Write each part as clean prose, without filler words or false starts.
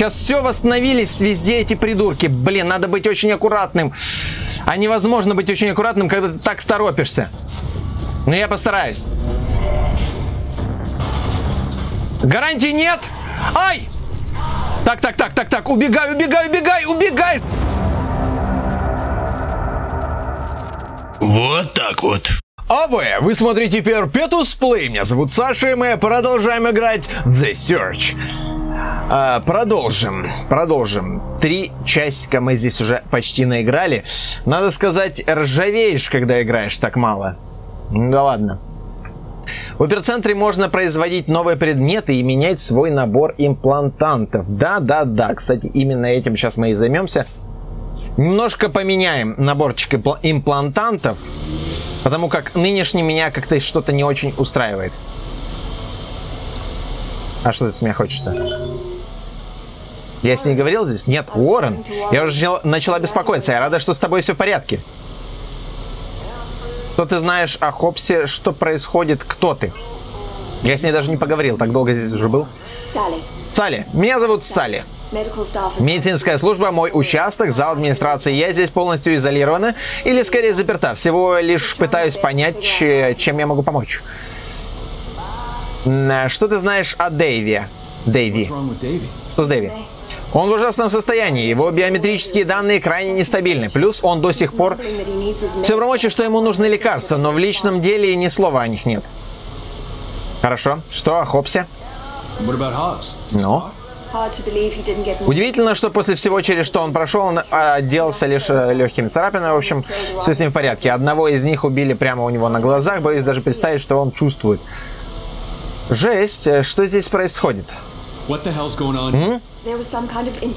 Сейчас все восстановились везде эти придурки. Блин, надо быть очень аккуратным. А невозможно быть очень аккуратным, когда ты так торопишься. Но я постараюсь. Гарантий нет. Ай! Так, так, так, так, так. Убегай, убегай, убегай, убегай! Вот так вот. А вы смотрите Perpetuus Play. Меня зовут Саша, и мы продолжаем играть The Surge. Продолжим. 3 часика мы здесь уже почти наиграли. Надо сказать, ржавеешь, когда играешь так мало. Ну да ладно. В оперцентре можно производить новые предметы и менять свой набор имплантантов. Да. Кстати, именно этим сейчас мы и займемся. Немножко поменяем наборчик имплантантов, потому как нынешний меня как-то что-то не очень устраивает. А что это меня хочется? Я с ней говорил здесь? Нет, Уоррен. Я уже начала беспокоиться. Я рада, что с тобой все в порядке. Что ты знаешь о Хобсе? Что происходит? Кто ты? Я с ней даже не поговорил. Так долго здесь уже был. Салли. Меня зовут Салли. Медицинская служба, мой участок, зал администрации. Я здесь полностью изолирована или скорее заперта. Всего лишь пытаюсь понять, чем я могу помочь. Что ты знаешь о Дэйве? Что с Дэви? Он в ужасном состоянии, его биометрические данные крайне нестабильны. Плюс он до сих пор все бормочет, что ему нужны лекарства, но в личном деле ни слова о них нет. Хорошо. Что о Хобсе? Ну? Удивительно, что после всего, через что он прошел, он отделался лишь легкими царапинами. В общем, все с ним в порядке. Одного из них убили прямо у него на глазах. Боюсь даже представить, что он чувствует. Жесть, что здесь происходит?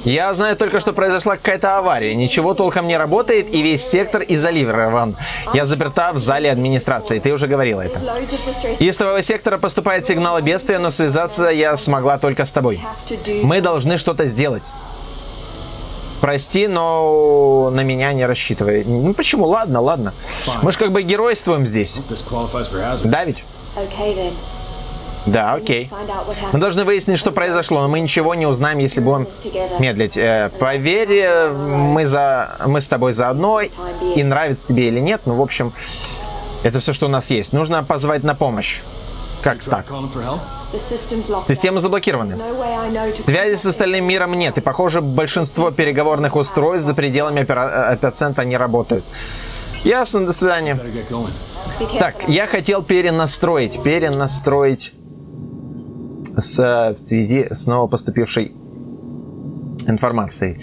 Я знаю только, что произошла какая-то авария. Ничего толком не работает, и весь сектор изолирован. Я заперта в зале администрации. Ты уже говорила это. Из твоего сектора поступает сигнал о бедствии, но связаться я смогла только с тобой. Мы должны что-то сделать. Прости, но на меня не рассчитывай. Ну почему? Ладно. Мы же как бы геройствуем здесь. Да ведь? Да, окей. Мы должны выяснить, что произошло, но мы ничего не узнаем, если будем медлить. Поверь, мы с тобой заодно, и нравится тебе или нет, ну, в общем, это все, что у нас есть. Нужно позвать на помощь. Как так? Системы заблокированы. Связи с остальным миром нет, и, похоже, большинство переговорных устройств за пределами эпицентра не работают. Ясно, до свидания. Так, я хотел перенастроить в связи с ново поступившей информацией.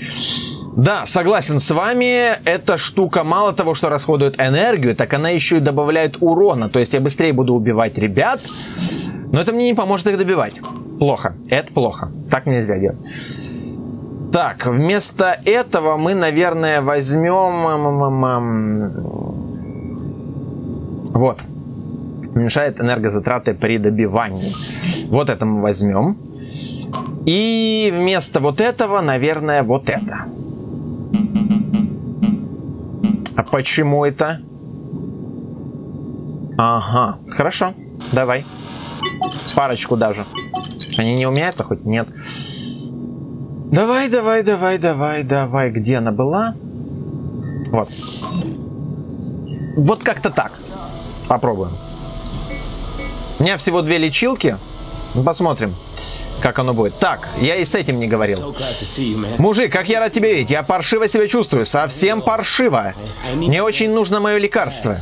Да, согласен с вами, эта штука мало того, что расходует энергию, так она еще и добавляет урона. То есть я быстрее буду убивать ребят, но это мне не поможет их добивать. Плохо, это плохо, так нельзя делать. Так, вместо этого мы, наверное, возьмем... Вот. Уменьшает энергозатраты при добивании. Вот это мы возьмем. И вместо вот этого, наверное, вот это. А почему это? Ага, хорошо. Давай. Парочку даже. Они не у меня-то хоть? Нет. Давай. Где она была? Вот. Вот как-то так. Попробуем. У меня всего 2 лечилки. Посмотрим, как оно будет. Так, я и с этим не говорил. Мужик, как я рад тебя видеть. Я паршиво себя чувствую. Совсем паршиво. Мне очень нужно мое лекарство.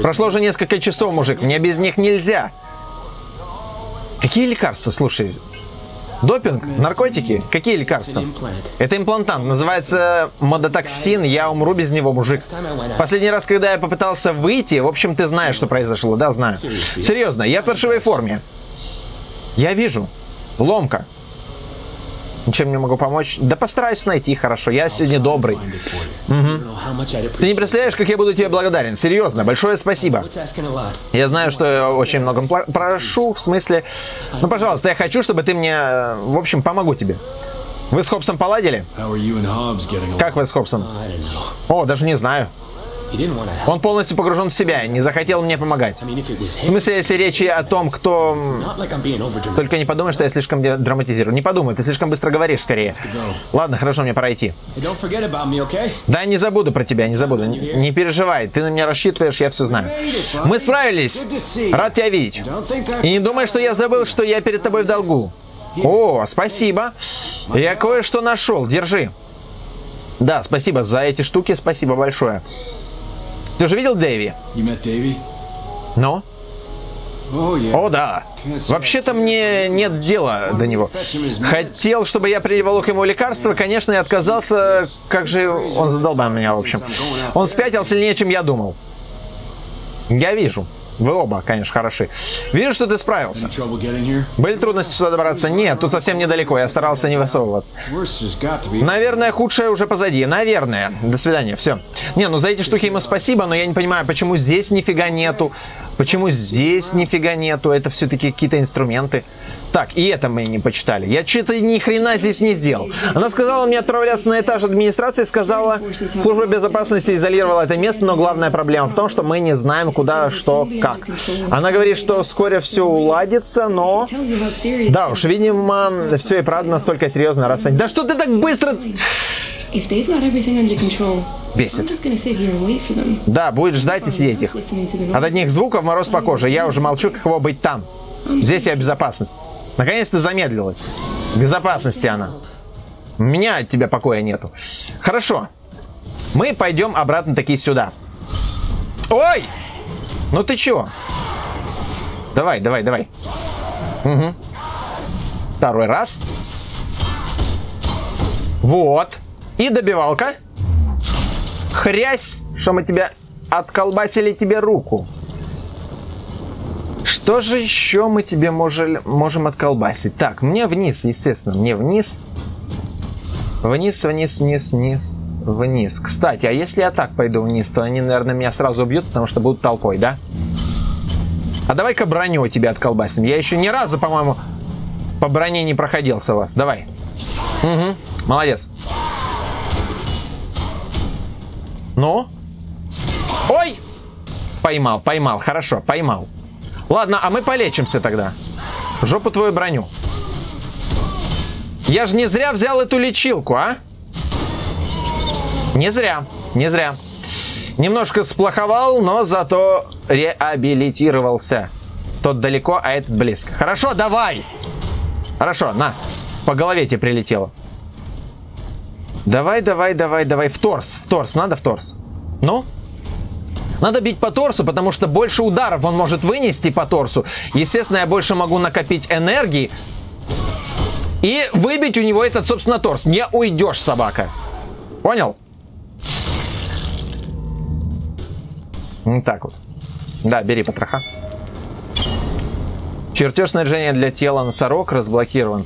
Прошло уже несколько часов, мужик. Мне без них нельзя. Какие лекарства? Слушай... Допинг? Наркотики? Какие лекарства? Это имплантант. Называется модотоксин. Я умру без него, мужик. Последний раз, когда я попытался выйти... В общем, ты знаешь, что произошло. Да, знаю. Серьезно, я в паршивой форме. Я вижу. Ломка. Ничем не могу помочь. Да постараюсь найти, хорошо. Я сегодня добрый. Ты не представляешь, как я буду тебе благодарен. Серьезно, большое спасибо. Я знаю, что я очень многом прошу. В смысле... Ну, пожалуйста, я хочу, чтобы ты мне... В общем, помогу тебе. Вы с Хобсом поладили? Как вы с Хобсом? О, даже не знаю. Он полностью погружен в себя, не захотел мне помогать. В смысле, если речь о том, кто... Только не подумай, что я слишком драматизирую. Не подумай, ты слишком быстро говоришь скорее. Ладно, хорошо, мне пора идти. Да, не забуду про тебя, не забуду. Не переживай, ты на меня рассчитываешь, я все знаю. Мы справились. Рад тебя видеть. И не думай, что я забыл, что я перед тобой в долгу. О, спасибо. Я кое-что нашел, держи. Да, спасибо за эти штуки, спасибо большое. Ты же видел Дэви? Ну? О, да. Вообще-то мне нет дела до него. Хотел, чтобы я приволок ему лекарство, конечно, и отказался. Как же он задолбал меня, в общем. Он спятил сильнее, чем я думал. Я вижу. Вы оба, конечно, хороши. Вижу, что ты справился. Были трудности сюда добраться? Нет, тут совсем недалеко. Я старался не высовываться. Наверное, худшее уже позади. Наверное. До свидания. Все. Не, ну за эти штуки ему спасибо, но я не понимаю, почему здесь нифига нету. Почему здесь нифига нету? Это все-таки какие-то инструменты. Так, и это мы не почитали. Я что-то ни хрена здесь не сделал. Она сказала мне отправляться на этаж администрации, сказала, служба безопасности изолировала это место, но главная проблема в том, что мы не знаем, куда, что, как. Она говорит, что вскоре все уладится, но... Да уж, видимо, все и правда настолько серьезно, раз они... Да что ты так быстро... Бесит. Да, будет ждать и сидеть их. От одних звуков мороз по коже. Я уже молчу, как его быть там. Здесь я безопасность. Наконец-то замедлилась. В безопасности она. У меня от тебя покоя нету. Хорошо. Мы пойдем обратно таки сюда. Ой! Ну ты чего? Давай, давай, давай. Угу. Второй раз. Вот. И добивалка. Хрясь, что мы тебя отколбасили тебе руку. Что же еще мы тебе можем отколбасить? Так, мне вниз, естественно, мне вниз. Вниз, вниз, вниз, вниз, вниз. Кстати, а если я так пойду вниз, то они, наверное, меня сразу убьют, потому что будут толпой, да? А давай-ка броню тебе отколбасим. Я еще ни разу, по-моему, по броне не проходился вас. Давай. Угу, молодец. Ну? Ой! Поймал, поймал, хорошо, поймал. Ладно, а мы полечимся тогда. В жопу твою броню. Я же не зря взял эту лечилку, а? Не зря, не зря. Немножко сплоховал, но зато реабилитировался. Тот далеко, а этот близко. Хорошо, давай! Хорошо, на. По голове тебе прилетело. Давай, давай, давай, давай. В торс, надо в торс. Ну? Надо бить по торсу, потому что больше ударов он может вынести по торсу. Естественно, я больше могу накопить энергии и выбить у него этот, собственно, торс. Не уйдешь, собака. Понял? Вот так вот. Да, бери потроха. Чертеж снаряжения для тела носорог разблокирован.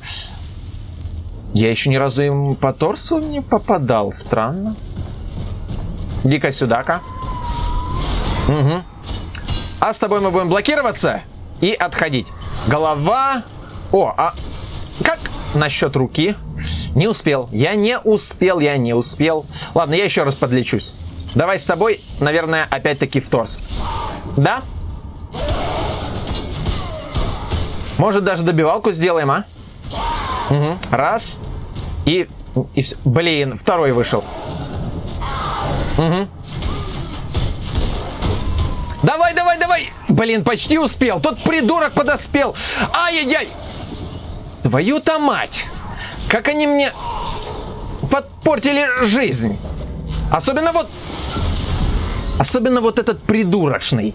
Я еще ни разу им по торсу не попадал. Странно. Иди-ка сюда-ка. Угу. А с тобой мы будем блокироваться и отходить. Голова. О, а как насчет руки? Не успел. Я не успел, я не успел. Ладно, я еще раз подлечусь. Давай с тобой, наверное, опять-таки в торс. Да? Может, даже добивалку сделаем, а? Угу. Раз. И все. Блин, второй вышел. Угу. Давай, давай, давай. Блин, почти успел. Тот придурок подоспел. Ай-яй-яй. Твою-то мать. Как они мне подпортили жизнь. Особенно вот этот придурочный.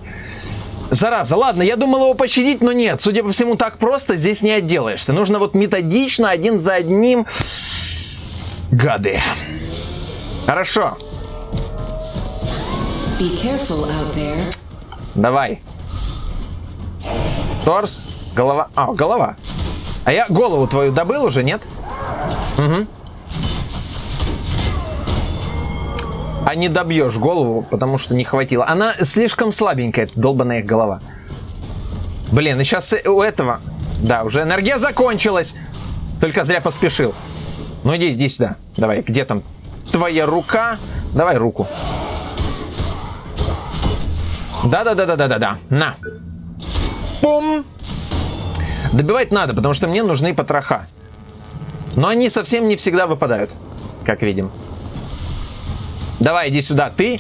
Зараза, ладно, я думал его пощадить, но нет. Судя по всему, так просто здесь не отделаешься. Нужно вот методично, один за одним. Гады. Хорошо. Давай. Торс, голова. А, голова. А я голову твою добыл уже, нет? Угу. А не добьешь голову, потому что не хватило. Она слишком слабенькая, эта долбаная голова. Блин, и сейчас у этого... Да, уже энергия закончилась. Только зря поспешил. Ну иди, иди сюда. Давай, где там твоя рука? Давай руку. Да-да-да-да-да-да-да. На. Пум. Добивать надо, потому что мне нужны потроха. Но они совсем не всегда выпадают, как видим. Давай, иди сюда, ты.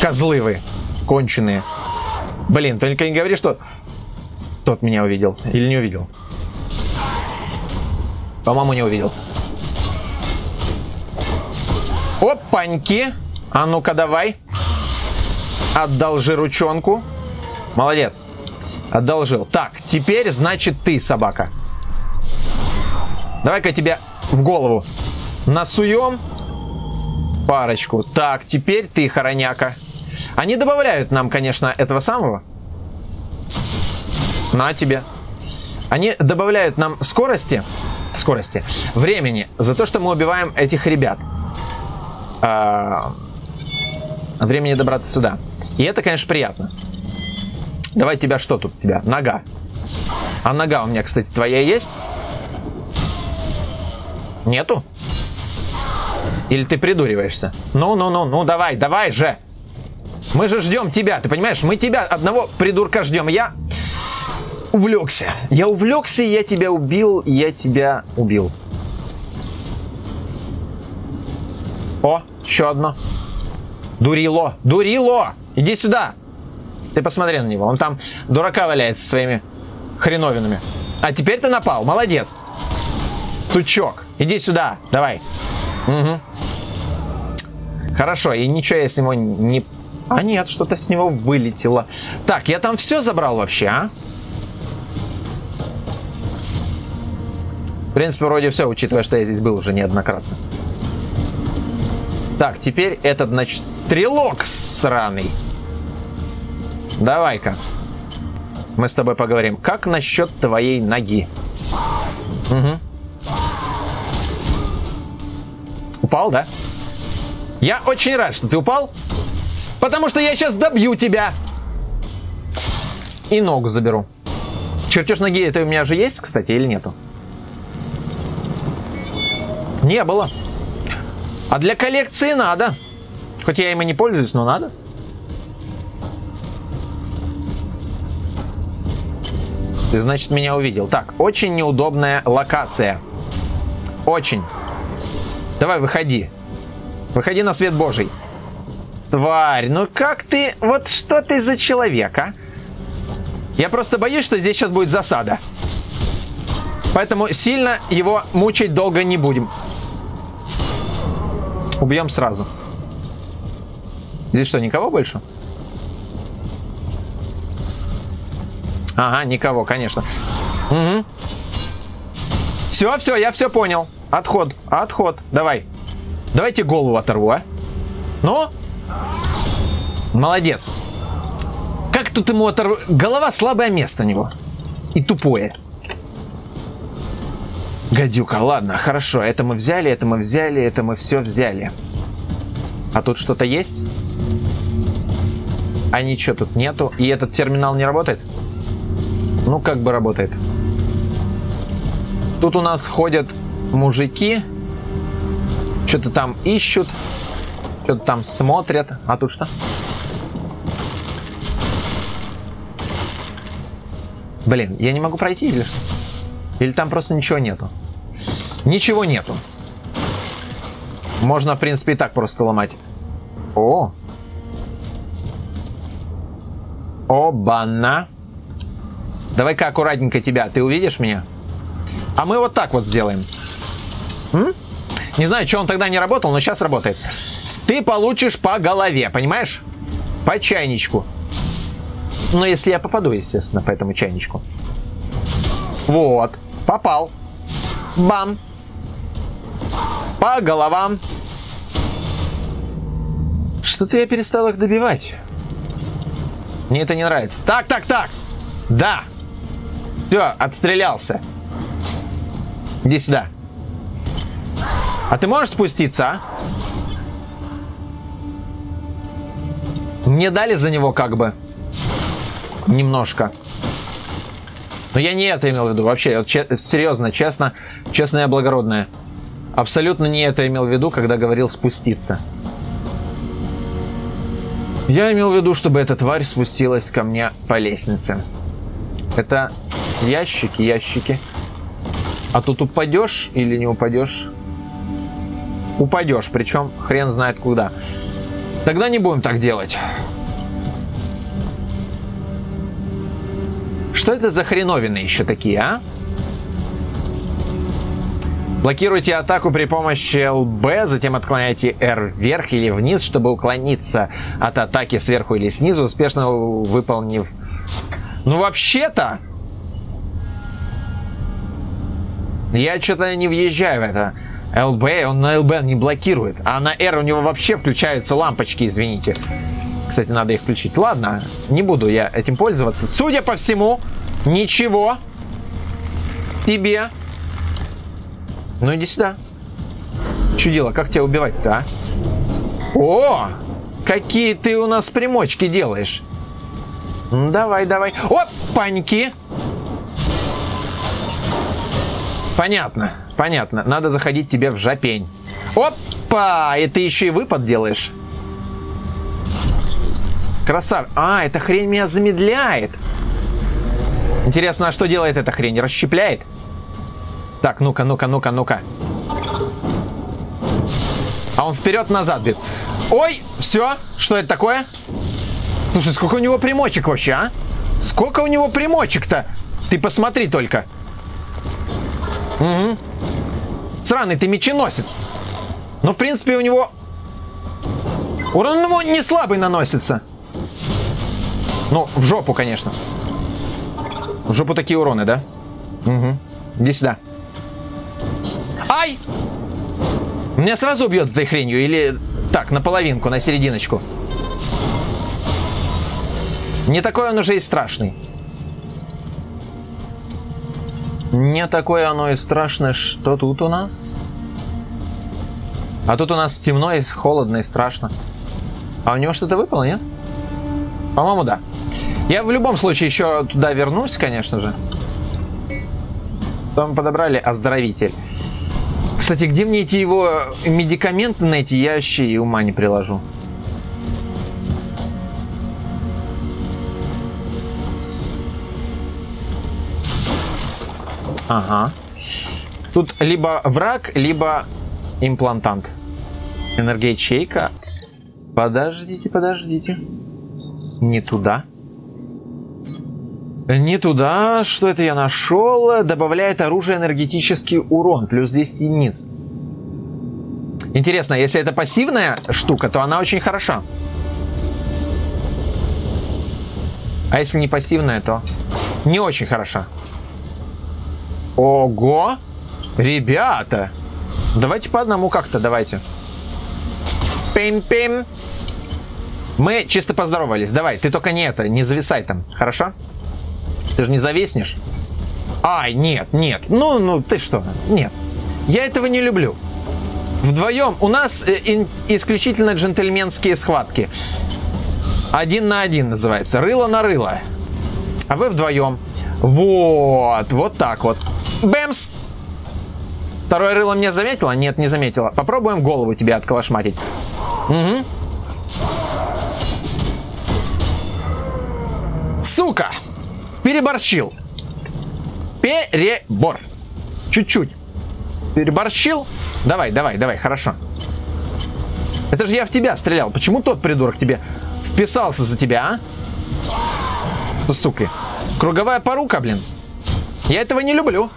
Козлы вы, конченые. Блин, только не говори, что тот меня увидел. Или не увидел. По-моему, не увидел. Опаньки. А ну-ка, давай. Одолжи ручонку. Молодец. Одолжил. Так, теперь, значит, ты, собака. Давай-ка тебя в голову насуем. Парочку. Так, теперь ты, хороняка. Они добавляют нам, конечно, этого самого. На тебе. Они добавляют нам скорости, времени за то, что мы убиваем этих ребят. Времени добраться сюда. И это, конечно, приятно. Давай тебя, что тут у тебя? Нога. А нога у меня, кстати, твоя есть? Нету? Или ты придуриваешься? Ну, давай, давай же. Мы же ждем тебя, ты понимаешь? Мы тебя, одного придурка, ждем. Я увлекся. Я тебя убил, О, еще одно. Дурило, иди сюда. Ты посмотри на него, он там дурака валяется своими хреновинами. А теперь ты напал, молодец. Сучок, иди сюда, давай. Угу. Хорошо, и ничего я с него не... А нет, что-то с него вылетело. Так, я там все забрал вообще, а? В принципе, вроде все, учитывая, что я здесь был уже неоднократно. Так, теперь этот, значит, стрелок сраный. Давай-ка. Мы с тобой поговорим. Как насчет твоей ноги? Угу. Упал, да? Я очень рад, что ты упал, потому что я сейчас добью тебя. И ногу заберу. Чертеж ноги это у меня же есть, кстати, или нету? Не было. А для коллекции надо. Хоть я им и не пользуюсь, но надо. Ты, значит, меня увидел. Так, очень неудобная локация. Очень. Давай, выходи. Выходи на свет Божий. Тварь, ну как ты... Вот что ты за человек, а? Я просто боюсь, что здесь сейчас будет засада. Поэтому сильно его мучить долго не будем. Убьем сразу. Здесь что, никого больше? Ага, никого, конечно. Угу. Все, все, я все понял. Отход, отход, давай. Давайте голову оторву, а? Ну? Молодец. Как тут ему оторву? Голова слабое место у него. И тупое. Гадюка, ладно, хорошо. Это мы взяли, это мы все взяли. А тут что-то есть? А ничего тут нету. И этот терминал не работает? Ну, как бы работает. Тут у нас ходят... Мужики что-то там ищут, что-то там смотрят. А тут что? Блин, я не могу пройти или что? Или там просто ничего нету? Ничего нету. Можно, в принципе, и так просто ломать. О! Обана! Давай-ка аккуратненько тебя. Ты увидишь меня? А мы вот так вот сделаем. Не знаю, что он тогда не работал, но сейчас работает. Ты получишь по голове, понимаешь? По чайничку. Ну, если я попаду, естественно, по этому чайничку. Вот. Попал. Бам. По головам. Что-то я перестал их добивать. Мне это не нравится. Так, так, так. Да. Все, отстрелялся. Иди сюда. А ты можешь спуститься, а? Мне дали за него как бы немножко. Но я не это имел в виду. Вообще, вот, серьезно, честно, честное и благородное. Абсолютно не это имел в виду, когда говорил спуститься. Я имел в виду, чтобы эта тварь спустилась ко мне по лестнице. Это ящики, ящики. А тут упадешь или не упадешь? Упадешь, причем хрен знает куда. Тогда не будем так делать. Что это за хреновины еще такие, а? Блокируйте атаку при помощи ЛБ, затем отклоняйте R вверх или вниз, чтобы уклониться от атаки сверху или снизу, успешно выполнив... Ну, вообще-то... Я что-то не въезжаю в это. ЛБ, он на ЛБ не блокирует, а на R у него вообще включаются лампочки, извините. Кстати, надо их включить. Ладно, не буду я этим пользоваться. Судя по всему, ничего тебе. Ну иди сюда. Чудило, как тебя убивать-то, а? О! Какие ты у нас примочки делаешь. Ну, давай, давай. Опаньки! Понятно, понятно. Надо заходить тебе в жопень. Опа! И ты еще и выпад делаешь. Красавчик. А, эта хрень меня замедляет. Интересно, а что делает эта хрень? Расщепляет? Так, ну-ка, ну-ка, ну-ка, ну-ка. А он вперед-назад бьет. Ой, все. Что это такое? Слушай, сколько у него примочек вообще, а? Сколько у него примочек-то? Ты посмотри только. Угу. Сраный ты меченосец. Ну, в принципе, у него... Урон ему не слабый наносится. Ну, в жопу, конечно. В жопу такие уроны, да? Угу. Иди сюда. Ай! Меня сразу убьет этой хренью или так, на половинку, на серединочку. Не такой он уже и страшный. Не такое оно и страшное, что тут у нас. А тут у нас темно и холодно и страшно. А у него что-то выпало, нет? По-моему, да. Я в любом случае еще туда вернусь, конечно же. Там подобрали оздоровитель. Кстати, где мне эти его медикаменты найти, я вообще и ума не приложу. Ага. Тут либо враг, либо имплантант. Энергоячейка. Подождите, подождите. Не туда. Не туда. Что это я нашел? Добавляет оружие энергетический урон. Плюс 10 единиц. Интересно, если это пассивная штука, то она очень хороша. А если не пассивная, то не очень хороша. Ого! Ребята! Давайте по одному как-то, давайте. Пим-пим! Мы чисто поздоровались. Давай, ты только не это, не зависай там, хорошо? Ты же не зависнешь? Ай, нет, нет. Ну, ты что? Нет. Я этого не люблю. Вдвоем. У нас исключительно джентльменские схватки. Один на один называется. Рыло на рыло. А вы вдвоем. Вот. Вот так вот. Бэмс! Второе рыло мне заметило? Нет, не заметила. Попробуем голову тебе отколошматить. Угу. Сука! Переборщил. Перебор. Чуть-чуть. Переборщил. Давай, давай, давай. Хорошо. Это же я в тебя стрелял. Почему тот придурок тебе вписался за тебя, а? Сука. Круговая порука, блин. Я этого не люблю.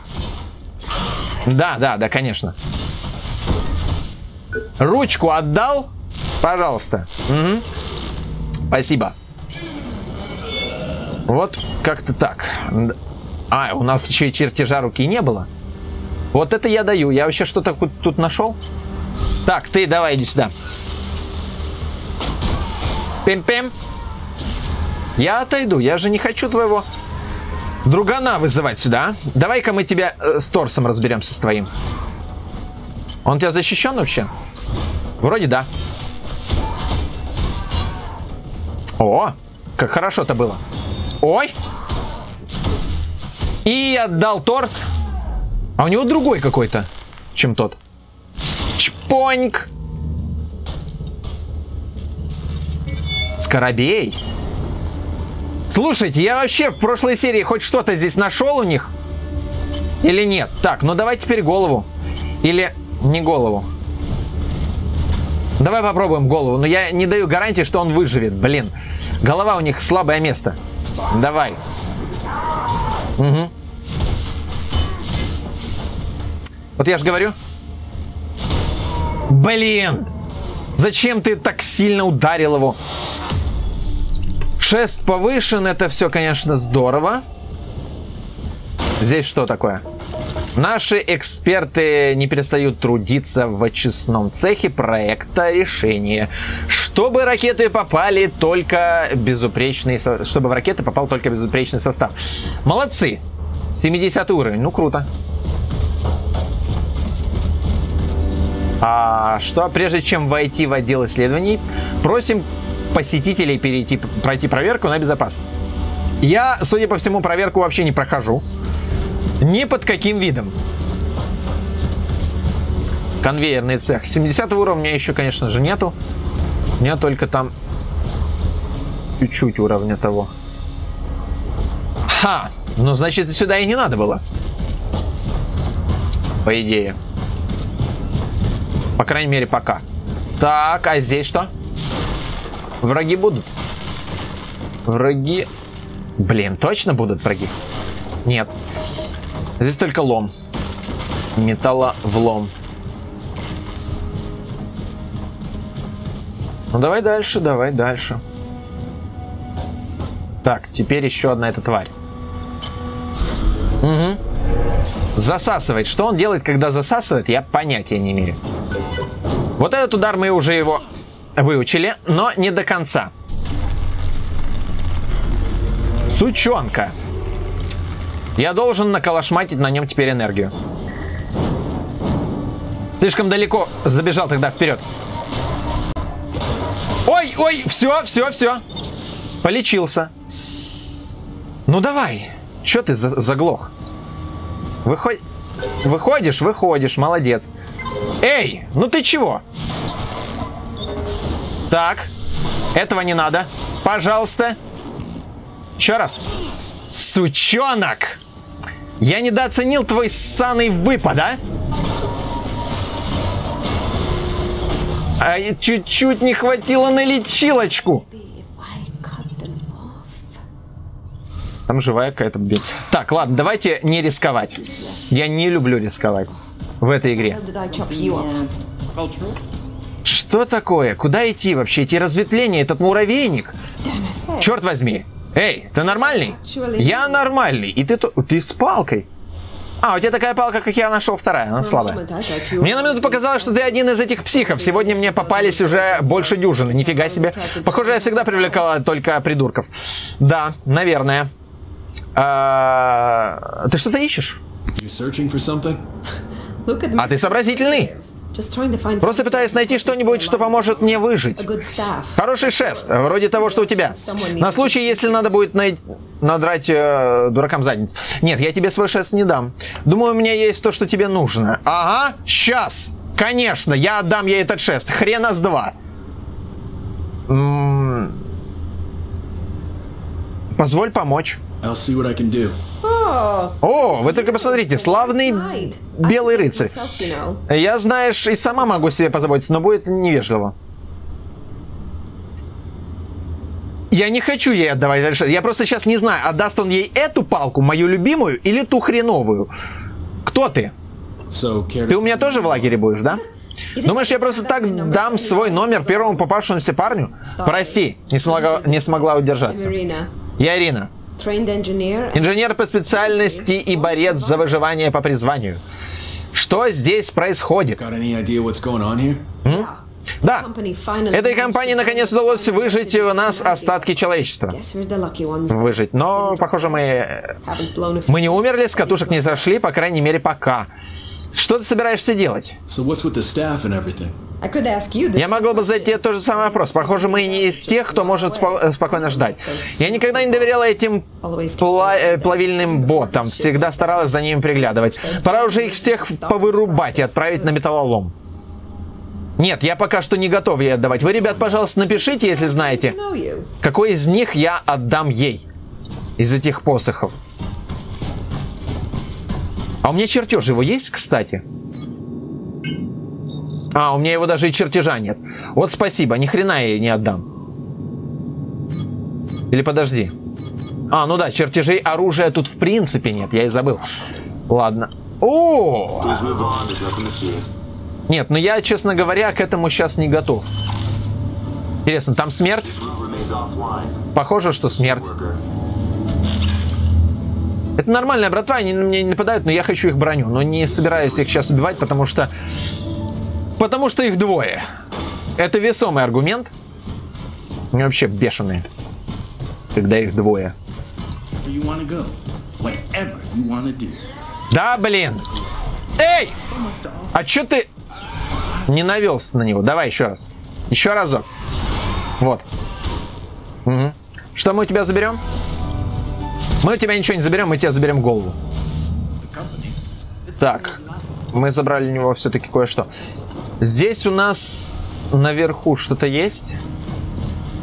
Да, да, да, конечно. Ручку отдал? Пожалуйста. Угу. Спасибо. Вот как-то так. А, у нас еще и чертежа руки не было. Вот это я даю. Я вообще что-то тут нашел? Так, ты давай иди сюда. Пим-пим. Я отойду. Я же не хочу твоего другана вызывать сюда. Давай-ка мы тебя с торсом разберемся с твоим. Он тебя защищен вообще? Вроде да. О, как хорошо-то было. Ой! И отдал торс. А у него другой какой-то, чем тот. Чпоньк! Скоробей? Слушайте, я вообще в прошлой серии хоть что-то здесь нашел у них? Или нет? Так, ну давай теперь голову. Или не голову. Давай попробуем голову. Но я не даю гарантии, что он выживет. Блин. Голова у них слабое место. Давай. Угу. Вот я же говорю. Блин. Зачем ты так сильно ударил его? Шест повышен. Это все, конечно, здорово. Здесь что такое? Наши эксперты не перестают трудиться в очистном цехе проекта решения. Чтобы ракеты попали только безупречный... Чтобы в ракеты попал только безупречный состав. Молодцы! 70 уровень. Ну, круто. А что? Прежде чем войти в отдел исследований, просим посетителей пройти проверку на безопасность. Я, судя по всему, проверку вообще не прохожу. Ни под каким видом. Конвейерный цех. 70 уровня еще, конечно же, нету. У меня только там чуть-чуть уровня того. Ха! Ну, значит, сюда и не надо было. По идее. По крайней мере, пока. Так, а здесь что? Враги будут. Враги... Блин, точно будут враги? Нет. Здесь только лом. Металловлом. Ну давай дальше, давай дальше. Так, теперь еще одна эта тварь. Угу. Засасывает. Что он делает, когда засасывает, я понятия не имею. Вот этот удар мы уже его выучили, но не до конца. Сучонка. Я должен наколошматить на нем теперь энергию. Слишком далеко забежал тогда вперед. Ой, ой, все, все, все. Полечился. Ну давай. Че ты заглох? Выходишь, выходишь, молодец. Эй, ну ты чего? Так, этого не надо. Пожалуйста. Еще раз. Сучонок! Я недооценил твой ссаный выпад, а? А чуть-чуть не хватило на лечилочку. Там живая какая-то бит. Так, ладно, давайте не рисковать. Я не люблю рисковать в этой игре. Что такое? Куда идти вообще? Эти разветвления, этот муравейник. Черт возьми. Эй, ты нормальный? Я нормальный. И ты с палкой. А, у тебя такая палка, как я нашел, вторая. Она слабая. Мне на минуту показалось, что ты один из этих психов. Сегодня мне попались уже больше дюжины. Нифига себе. Похоже, я всегда привлекала только придурков. Да, наверное. Ты что-то ищешь? А ты сообразительный. Просто пытаюсь найти что-нибудь, что поможет мне выжить. Хороший шест, вроде того, что у тебя. На случай, если надо будет надрать дуракам задницу. Нет, я тебе свой шест не дам. Думаю, у меня есть то, что тебе нужно. Ага, сейчас. Конечно, я отдам ей этот шест. Хрена с два. Позволь помочь. О, вы только посмотрите, славный белый рыцарь. Я, знаешь, и сама могу себе позаботиться, но будет невежливо. Я не хочу ей отдавать дальше. Я просто сейчас не знаю, отдаст он ей эту палку, мою любимую, или ту хреновую. Кто ты? Ты у меня тоже в лагере будешь, да? Думаешь, я просто так дам свой номер первому попавшемуся парню? Прости, не смогла удержаться. Я Ирина. Инженер по специальности и борец за выживание по призванию. Что здесь происходит? Да, этой компании наконец удалось выжить у нас остатки человечества. Выжить, но, похоже, мы не умерли, с катушек не сошли, по крайней мере, пока. Что ты собираешься делать? Я могла бы задать тебе тот же самый вопрос. Похоже, мы не из тех, кто может спокойно ждать. Я никогда не доверяла этим плавильным ботам. Всегда старалась за ними приглядывать. Пора уже их всех повырубать и отправить на металлолом. Нет, я пока что не готов ей отдавать. Вы, ребят, пожалуйста, напишите, если знаете, какой из них я отдам ей. Из этих посохов. А у меня чертеж его есть, кстати? А, у меня его даже и чертежа нет. Вот спасибо, ни хрена я ей не отдам. Или подожди. А, ну да, чертежей оружия тут в принципе нет, я и забыл. Ладно. О! Нет, ну я, честно говоря, к этому сейчас не готов. Интересно, там смерть? Похоже, что смерть. Это нормальная братва, они на меня не нападают, но я хочу их броню. Но не собираюсь их сейчас убивать, потому что их двое. Это весомый аргумент. Они вообще бешеные, когда их двое. Да, блин. Эй! А чё ты не навелся на него? Давай еще раз. Еще разок. Вот. Угу. Что мы у тебя заберем? Мы у тебя ничего не заберем, мы тебя заберем голову. Так. Мы забрали у него все-таки кое-что. Здесь у нас наверху что-то есть.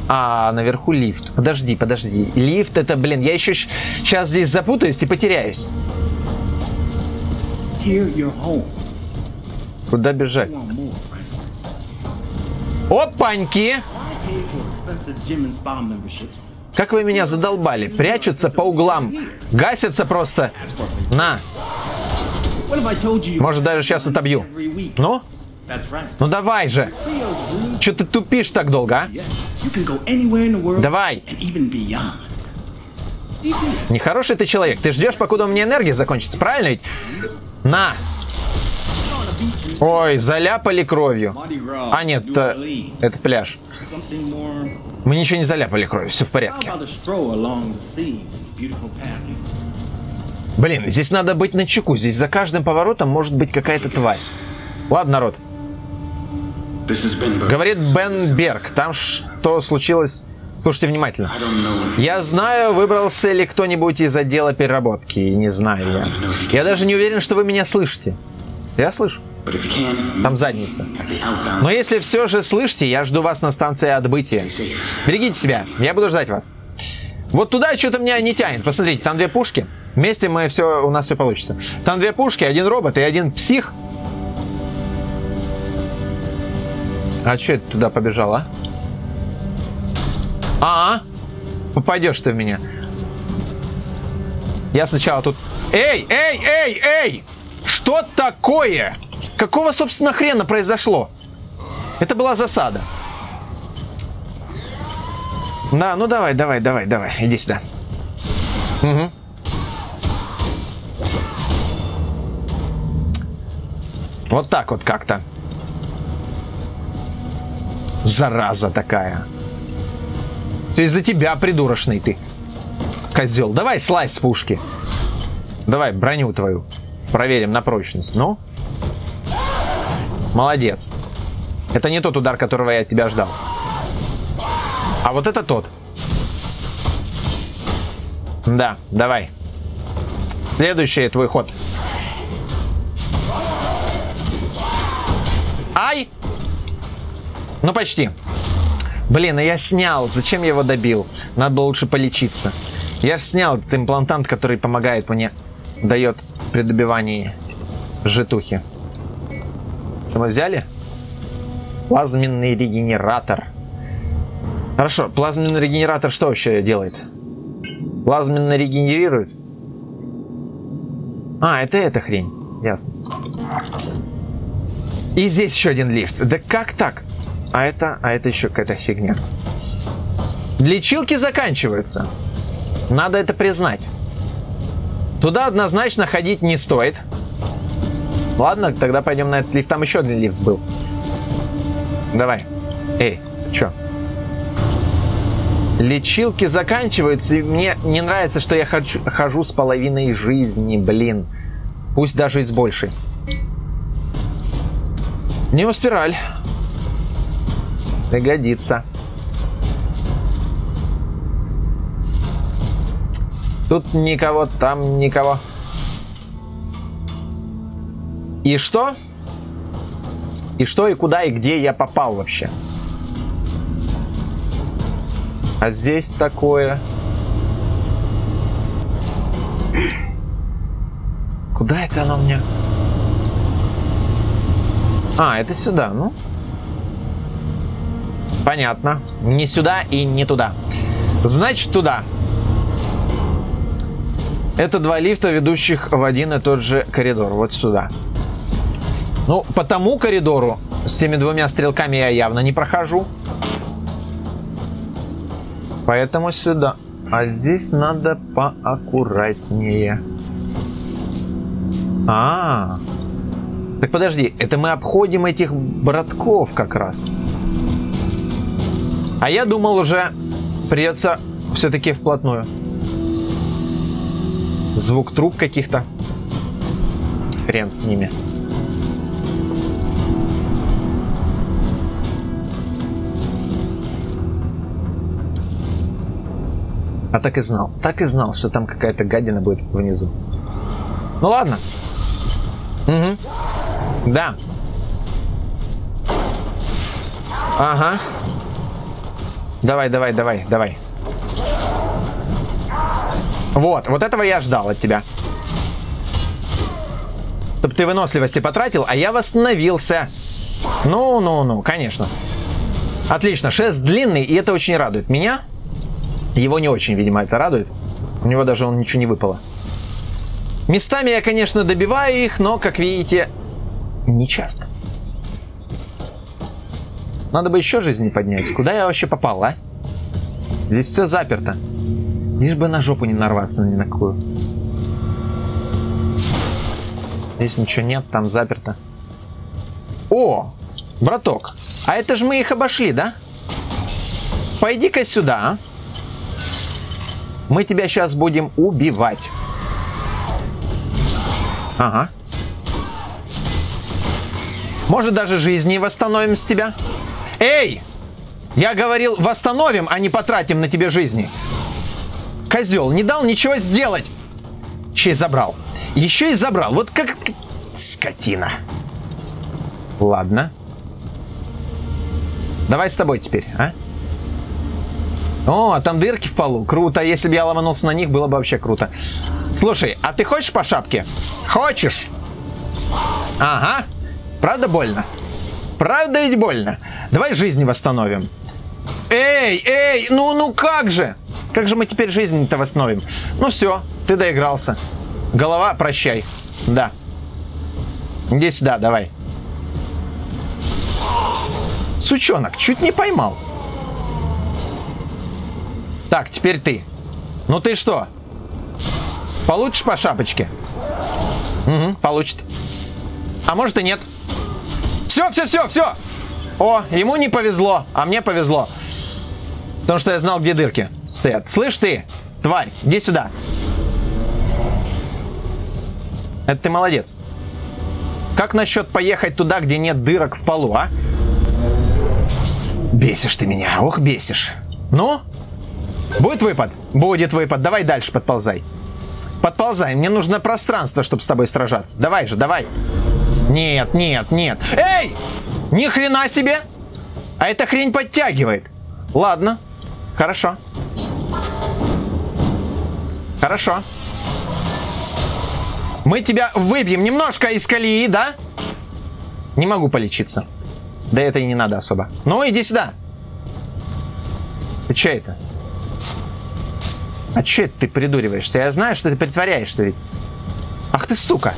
А, наверху лифт. Подожди, подожди. Лифт это, блин, я еще сейчас здесь запутаюсь и потеряюсь. Куда бежать? Опаньки! Как вы меня задолбали. Прячутся по углам. Гасятся просто. На. Может, даже сейчас отобью. Ну? Ну давай же. Че ты тупишь так долго, а? Давай. Нехороший ты человек. Ты ждешь, покуда у меня энергия закончится. Правильно ведь? На. Ой, заляпали кровью. А нет, это пляж. Мы ничего не заляпали кровью, все в порядке. Блин, здесь надо быть начеку. Здесь за каждым поворотом может быть какая-то тварь. Ладно, народ. Говорит Бен Берг. Там что случилось? Слушайте внимательно. Я знаю, выбрался ли кто-нибудь из отдела переработки. Не знаю я. Я даже не уверен, что вы меня слышите. Я слышу. Там задница. Но если все же слышите, я жду вас на станции отбытия. Берегите себя, я буду ждать вас. Вот туда что-то меня не тянет. Посмотрите, там две пушки. Вместе мы все, у нас все получится. Там две пушки, один робот и один псих. А что это туда побежало? Попадешь ты в меня. Я сначала тут... Эй, эй, эй, эй! Что такое? Какого, собственно, хрена произошло? Это была засада. Да, ну давай, давай, давай, давай. Иди сюда. Угу. Вот так вот как-то. Зараза такая. Из-за тебя, придурочный ты. Козел. Давай слазь с пушки. Давай броню твою. Проверим на прочность. Ну. Молодец. Это не тот удар, которого я от тебя ждал. А вот это тот. Да, давай. Следующий твой ход. Ай! Ну почти. Блин, а я снял. Зачем я его добил? Надо было лучше полечиться. Я же снял этот имплантант, который помогает мне. Дает при добивании житухи. Что мы взяли? Плазменный регенератор. Хорошо, плазменный регенератор что вообще делает? Плазменно регенерирует? А, это эта хрень. Ясно. И здесь еще один лифт. Да как так? А это еще какая-то фигня. Лечилки заканчиваются. Надо это признать. Туда однозначно ходить не стоит. Ладно, тогда пойдем на этот лифт. Там еще один лифт был. Давай. Эй, че? Лечилки заканчиваются, и мне не нравится, что я хожу с половиной жизни, блин. Пусть даже и с большей. Неоспираль. Пригодится. Тут никого, там никого. И что? И что, и куда, и где я попал вообще. А здесь такое. Куда это оно мне? А, это сюда, ну. Понятно. Не сюда и не туда. Значит, туда. Это два лифта, ведущих в один и тот же коридор. Вот сюда. Ну, по тому коридору с теми двумя стрелками я явно не прохожу. Поэтому сюда. А здесь надо поаккуратнее. А, так подожди, это мы обходим этих братков как раз. А я думал, уже придется все-таки вплотную. Звук труб каких-то. Хрен с ними. А так и знал. Так и знал, что там какая-то гадина будет внизу. Ну ладно. Угу. Да. Ага. Давай, давай, давай, давай. Вот, вот этого я ждал от тебя. Чтоб ты выносливости потратил, а я восстановился. Ну, конечно. Отлично, шест длинный, и это очень радует меня. Его не очень, видимо, это радует. У него даже он ничего не выпало. Местами я, конечно, добиваю их, но, как видите, не часто. Надо бы еще жизни поднять. Куда я вообще попал, а? Здесь все заперто. Лишь бы на жопу не нарваться, ни на какую. Здесь ничего нет, там заперто. О, браток, а это же мы их обошли, да? Пойди-ка сюда. Мы тебя сейчас будем убивать. Ага. Может, даже жизни восстановим с тебя? Эй! Я говорил, восстановим, а не потратим на тебе жизни. Козел, не дал ничего сделать. Еще и забрал. Еще и забрал. Вот как... Скотина. Ладно. Давай с тобой теперь, а? О, а там дырки в полу. Круто. Если бы я ломанулся на них, было бы вообще круто. Слушай, а ты хочешь по шапке? Хочешь? Ага. Правда больно? Правда ведь больно? Давай жизнь восстановим. Эй, эй, ну как же? Как же мы теперь жизнь-то восстановим? Ну все, ты доигрался. Голова, прощай. Да. Иди сюда, давай. Сучонок, чуть не поймал. Так, теперь ты. Ну ты что? Получишь по шапочке? Угу, получит. А может и нет. Все, все, все, все. О, ему не повезло, а мне повезло. Потому что я знал, где дырки. Слышь ты, тварь, иди сюда. Это ты молодец. Как насчет поехать туда, где нет дырок в полу, а? Бесишь ты меня, ох, бесишь. Ну? Будет выпад? Будет выпад. Давай дальше подползай. Подползай, мне нужно пространство, чтобы с тобой сражаться. Давай же, давай. Нет, нет, нет. Эй! Ни хрена себе! А эта хрень подтягивает. Ладно, хорошо. Хорошо. Мы тебя выбьем немножко из колеи, да? Не могу полечиться. Да это и не надо особо. Ну, иди сюда. Ты че это? А че это ты придуриваешься? Я знаю, что ты притворяешься ведь. Ах ты, сука.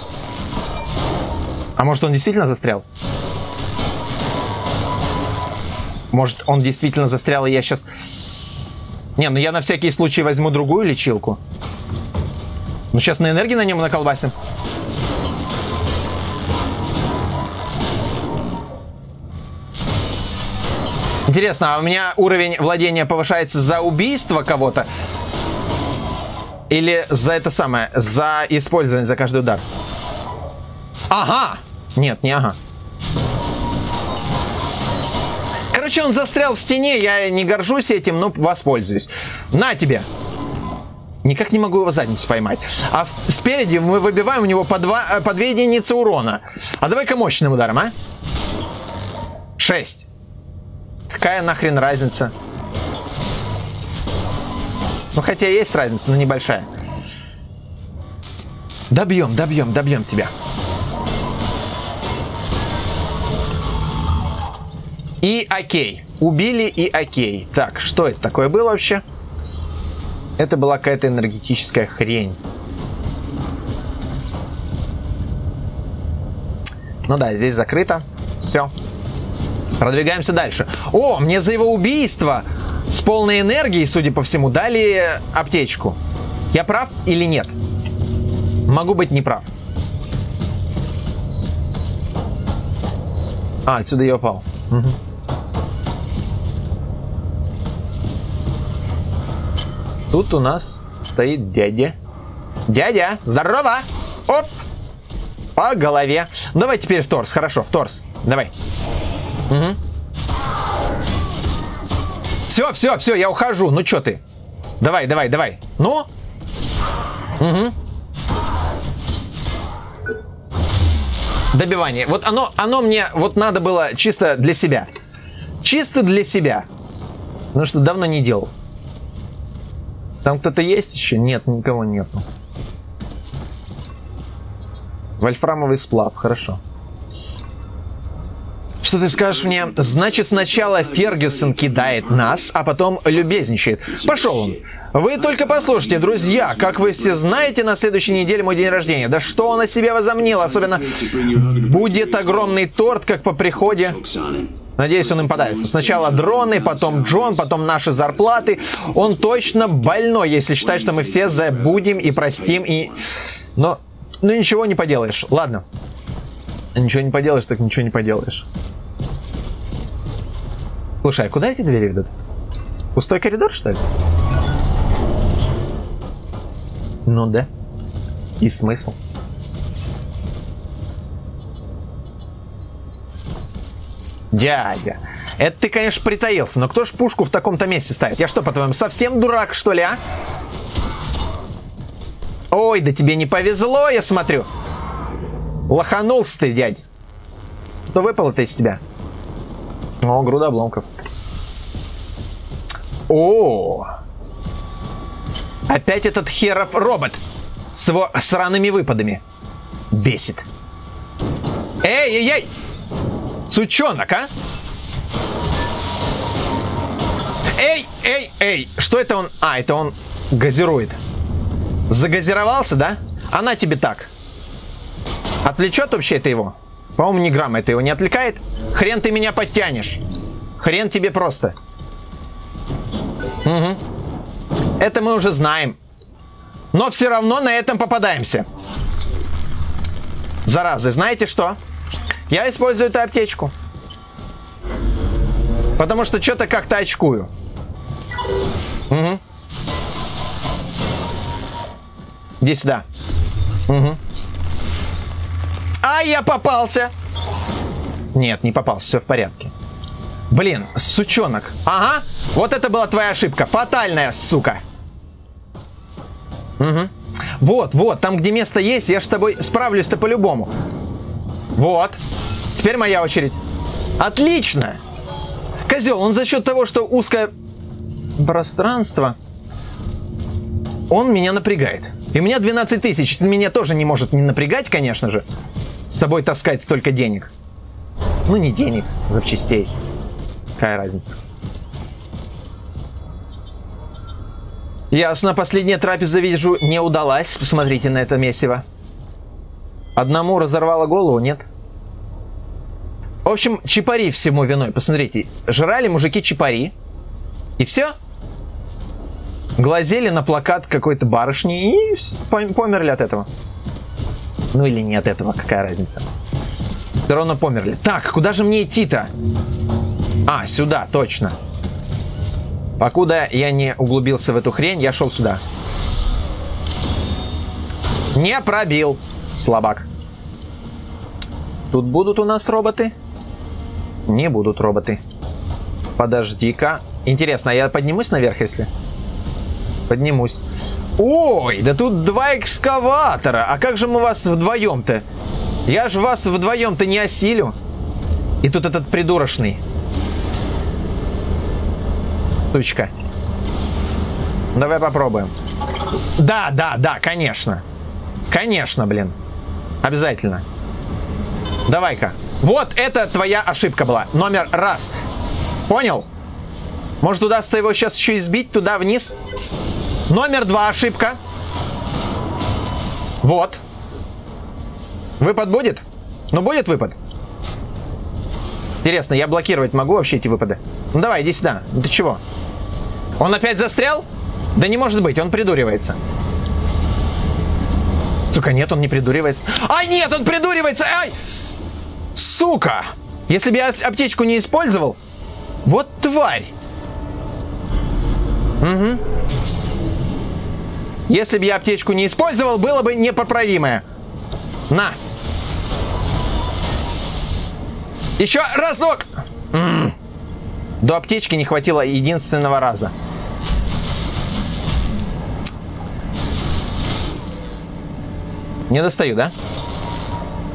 А может, он действительно застрял? Может, он действительно застрял, и я сейчас... Не, ну я на всякий случай возьму другую лечилку. Ну сейчас на энергии на нем наколбасим. Интересно, а у меня уровень владения повышается за убийство кого-то? Или за это самое, за использование, за каждый удар? Ага! Нет, не ага. Короче, он застрял в стене, я не горжусь этим, но воспользуюсь. На тебе! Никак не могу его задницу поймать. А спереди мы выбиваем у него по две единицы урона. А давай-ка мощным ударом, а? 6. Какая нахрен разница? Ну хотя есть разница, но небольшая. Добьем, добьем, добьем тебя. И окей. Убили и окей. Так, что это такое было вообще? Это была какая-то энергетическая хрень. Ну да, здесь закрыто. Все. Продвигаемся дальше. О, мне за его убийство с полной энергией, судя по всему, дали аптечку. Я прав или нет? Могу быть не прав. А, отсюда я упал. Угу. Тут у нас стоит дядя. Дядя, здорово! Оп! По голове. Давай теперь в торс. Хорошо, в торс. Давай. Угу. Все, все, все, я ухожу. Ну чё ты? Давай, давай, давай. Ну? Угу. Добивание. Вот оно мне вот надо было чисто для себя. Чисто для себя. Потому что давно не делал. Там кто-то есть еще? Нет, никого нет. Вольфрамовый сплав, хорошо. Что ты скажешь мне? Значит, сначала Фергюсон кидает нас, а потом любезничает. Пошел он. Вы только послушайте, друзья, как вы все знаете, на следующей неделе мой день рождения. Да что он о себе возомнил, особенно будет огромный торт, как по приходе. Надеюсь, он им подавится. Сначала дроны, потом Джон, потом наши зарплаты. Он точно больной, если считать, что мы все забудем и простим. И... Но, ну ничего не поделаешь. Ладно. Ничего не поделаешь, так ничего не поделаешь. Слушай, а куда эти двери ведут? Пустой коридор, что ли? Ну да. И смысл. Дядя, это ты, конечно, притаился, но кто ж пушку в таком-то месте ставит? Я что, по-твоему, совсем дурак, что ли, а? Ой, да тебе не повезло, я смотрю. Лоханулся ты, дядь. Что выпало-то из тебя? О, груда обломков. О! Опять этот херов робот с его сраными выпадами. Бесит. Эй-эй-эй! Сучонок, а? Эй-эй-эй! Что это он? А, это он газирует. Загазировался, да? Она тебе так. Отвлечет вообще это его? По-моему, ни грамма это его не отвлекает. Хрен ты меня подтянешь. Хрен тебе просто. Угу. Это мы уже знаем. Но все равно на этом попадаемся. Заразы, знаете что? Я использую эту аптечку. Потому что что-то как-то очкую. Угу. Иди сюда. Угу. А, я попался. Нет, не попался, все в порядке. Блин, сучонок. Ага, вот это была твоя ошибка. Фатальная, сука. Угу. Вот, вот, там где место есть, я же с тобой справлюсь-то по-любому. Вот. Теперь моя очередь. Отлично! Козел, он за счет того, что узкое пространство, он меня напрягает. И у меня 12 тысяч. Меня тоже не может не напрягать, конечно же. С собой таскать столько денег. Ну, не денег, запчастей. Какая разница? Ясно, последняя трапеза, вижу, не удалась. Посмотрите на это месиво. Одному разорвало голову, нет? В общем, чипари всему виной. Посмотрите, жрали мужики чипари. И все. Глазели на плакат какой-то барышни и померли от этого. Ну или не от этого, какая разница. Все равно померли. Так, куда же мне идти-то? А, сюда, точно. Покуда я не углубился в эту хрень, я шел сюда. Не пробил. Слабак. Тут будут у нас роботы? Не будут роботы. Подожди-ка. Интересно, а я поднимусь наверх, если? Поднимусь. Ой, да тут два экскаватора. А как же мы вас вдвоем-то? Я же вас вдвоем-то не осилю. И тут этот придурочный. Сучка. Давай попробуем. Да, да, да, конечно. Конечно, блин. Обязательно. Давай-ка. Вот это твоя ошибка была. Номер раз. Понял? Может, удастся его сейчас еще избить туда вниз? Номер два ошибка. Вот. Выпад будет? Ну, будет выпад? Интересно, я блокировать могу вообще эти выпады? Ну, давай, иди сюда. Ты чего? Он опять застрял? Да не может быть, он придуривается. Сука, нет, он не придуривается. Ай, нет, он придуривается! Ай! Сука! Если бы я аптечку не использовал... Вот тварь! Угу. Если бы я аптечку не использовал, было бы непоправимое. На! Еще разок! До аптечки не хватило единственного раза. Не достаю, да?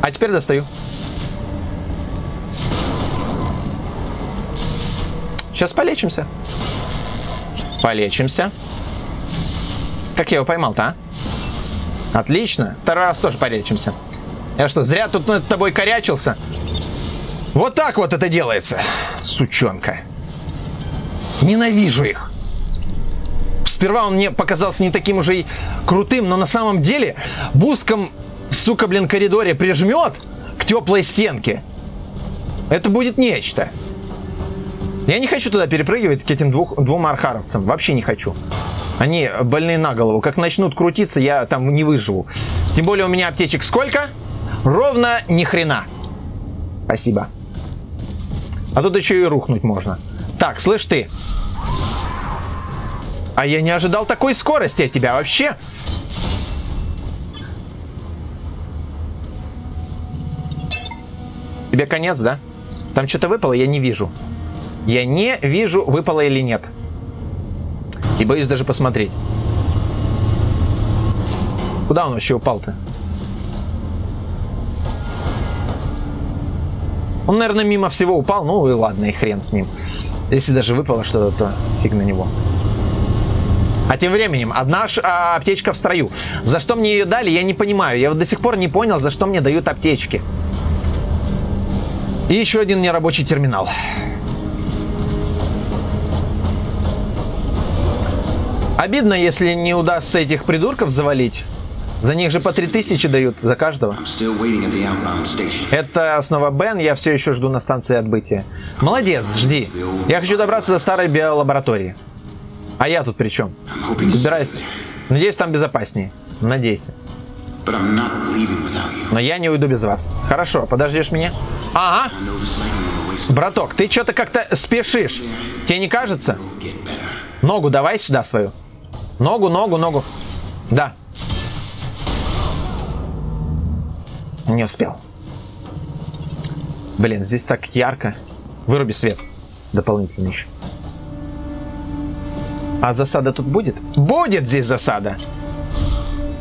А теперь достаю. Сейчас полечимся. Полечимся. Как я его поймал-то, а? Отлично. Второй раз тоже полечимся. Я что, зря тут над тобой корячился? Вот так вот это делается, сучонка. Ненавижу их. Сперва он мне показался не таким уже и крутым, но на самом деле в узком, сука, блин, коридоре прижмет к теплой стенке. Это будет нечто. Я не хочу туда перепрыгивать к этим двум архаровцам. Вообще не хочу. Они больные на голову. Как начнут крутиться, я там не выживу. Тем более у меня аптечек сколько? Ровно ни хрена. Спасибо. А тут еще и рухнуть можно. Так, слышь ты. А я не ожидал такой скорости от тебя вообще. Тебе конец, да? Там что-то выпало, я не вижу. Я не вижу, выпало или нет. И боюсь даже посмотреть. Куда он вообще упал-то? Он, наверное, мимо всего упал. Ну и ладно, и хрен с ним. Если даже выпало что-то, то фиг на него. А тем временем, одна аптечка в строю. За что мне ее дали, я не понимаю. Я вот до сих пор не понял, за что мне дают аптечки. И еще один нерабочий терминал. Обидно, если не удастся этих придурков завалить. За них же по 3000 дают, за каждого. Это снова Бен, я все еще жду на станции отбытия. Молодец, жди. Я хочу добраться до старой биолаборатории. А я тут при чем? Собираюсь. Надеюсь, там безопаснее. Надеюсь. Но я не уйду без вас. Хорошо, подождешь меня? Ага. Браток, ты что-то как-то спешишь. Тебе не кажется? Ногу давай сюда свою. Ногу, ногу, ногу. Да. Не успел. Блин, здесь так ярко. Выруби свет дополнительный еще. А засада тут будет? Будет здесь засада.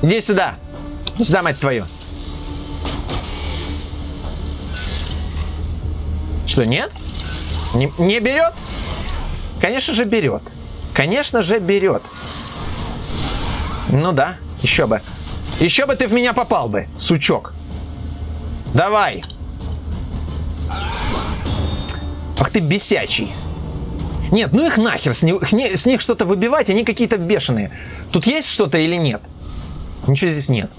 Иди сюда. Сюда, мать твою. Что, нет? Не берет? Конечно же берет. Конечно же берет. Ну да, еще бы. Еще бы ты в меня попал бы, сучок. Давай. Ах ты бесячий. Нет, ну их нахер, с них что-то выбивать, они какие-то бешеные. Тут есть что-то или нет? Ничего здесь нет.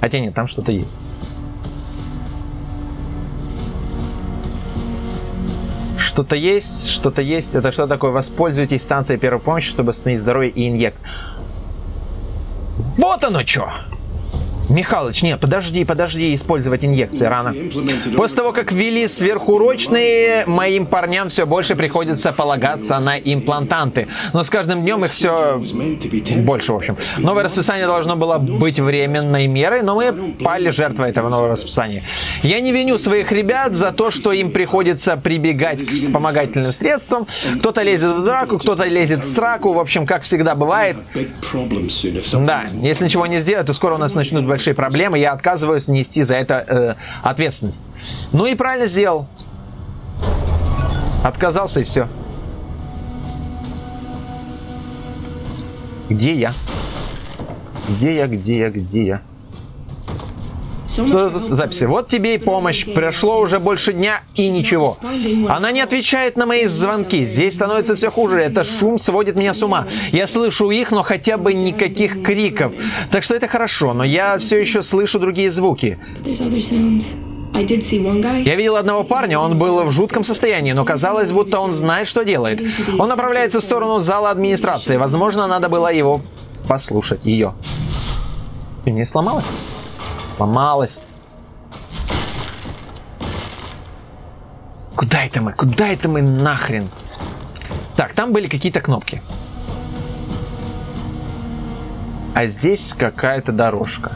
Хотя нет, там что-то есть. Что-то есть, что-то есть. Это что такое? Воспользуйтесь станцией первой помощи, чтобы остановить здоровье и инъект. Вот оно что! Михалыч, нет, подожди, подожди, использовать инъекции рано. После того, как ввели сверхурочные, моим парням все больше приходится полагаться на имплантанты. Но с каждым днем их все больше, в общем. Новое расписание должно было быть временной мерой, но мы пали жертвой этого нового расписания. Я не виню своих ребят за то, что им приходится прибегать к вспомогательным средствам. Кто-то лезет в драку, кто-то лезет в сраку. В общем, как всегда бывает. Да, если ничего не сделать, то скоро у нас начнут большие проблемы, я отказываюсь нести за это ответственность. Ну и правильно сделал. Отказался и все. Где я? Где я? Где я? Где я? Что записи? Вот тебе и помощь. Прошло уже больше дня и ничего. Она не отвечает на мои звонки. Здесь становится все хуже. Это шум сводит меня с ума. Я слышу их, но хотя бы никаких криков. Так что это хорошо, но я все еще слышу другие звуки. Я видел одного парня, он был в жутком состоянии, но казалось, будто он знает, что делает. Он направляется в сторону зала администрации. Возможно, надо было его послушать. Ее. Не сломалась? Сломалась. Куда это мы? Куда это мы нахрен? Так, там были какие-то кнопки. А здесь какая-то дорожка.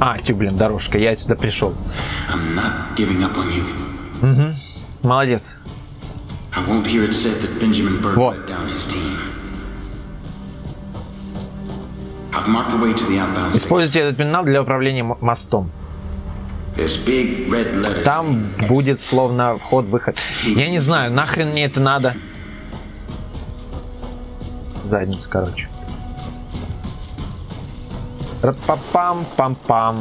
А, тю, блин, дорожка. Я сюда пришел. Угу. Молодец. Вот. Используйте этот пенал для управления мостом. Там будет словно вход-выход. Я не знаю, нахрен мне это надо. Задница, короче. Рапапам-пам-пам.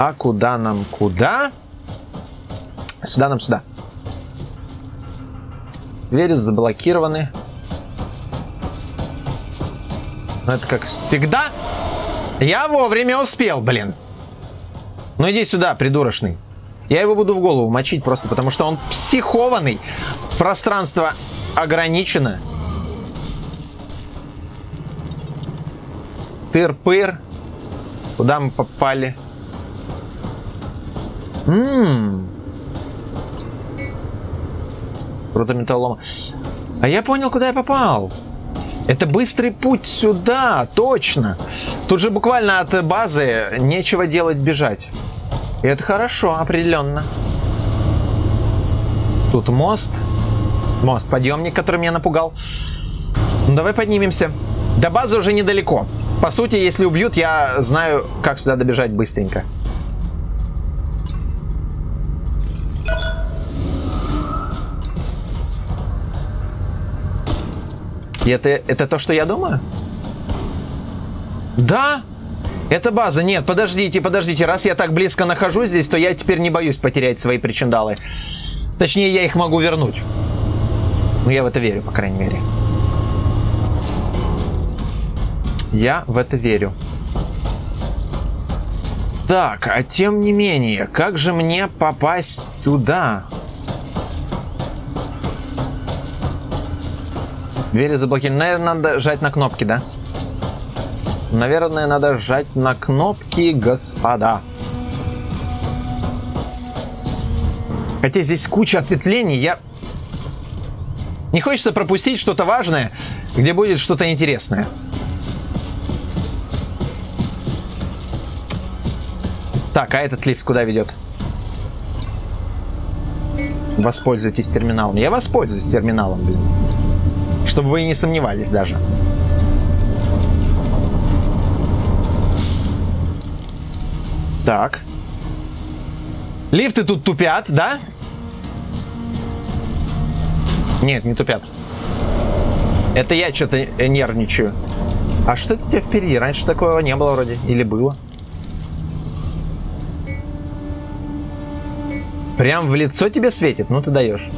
А куда нам? Куда? Сюда нам, сюда. Двери заблокированы. Но это как всегда. Я вовремя успел, блин. Ну иди сюда, придурочный. Я его буду в голову мочить просто, потому что он психованный. Пространство ограничено. Пыр-пыр. Куда мы попали? Круто, металлолома. А я понял, куда я попал. Это быстрый путь сюда, точно. Тут же буквально от базы нечего делать, бежать. И это хорошо, определенно. Тут мост. Мост, подъемник, который меня напугал. Ну, давай поднимемся. До базы уже недалеко. По сути, если убьют, я знаю, как сюда добежать быстренько. Это то, что я думаю? Да? Это база. Нет, подождите, подождите. Раз я так близко нахожусь здесь, то я теперь не боюсь потерять свои причиндалы. Точнее, я их могу вернуть. Ну, я в это верю, по крайней мере. Я в это верю. Так, а тем не менее, как же мне попасть сюда? Двери заблокированы. Наверное, надо жать на кнопки, да? Наверное, надо жать на кнопки, господа. Хотя здесь куча ответвлений, я... Не хочется пропустить что-то важное, где будет что-то интересное. Так, а этот лифт куда ведет? Воспользуйтесь терминалом. Я воспользуюсь терминалом, блин. Чтобы вы не сомневались даже. Так. Лифты тут тупят, да? Нет, не тупят. Это я что-то нервничаю. А что это у тебя впереди? Раньше такого не было вроде. Или было? Прям в лицо тебе светит? Ну ты даешь.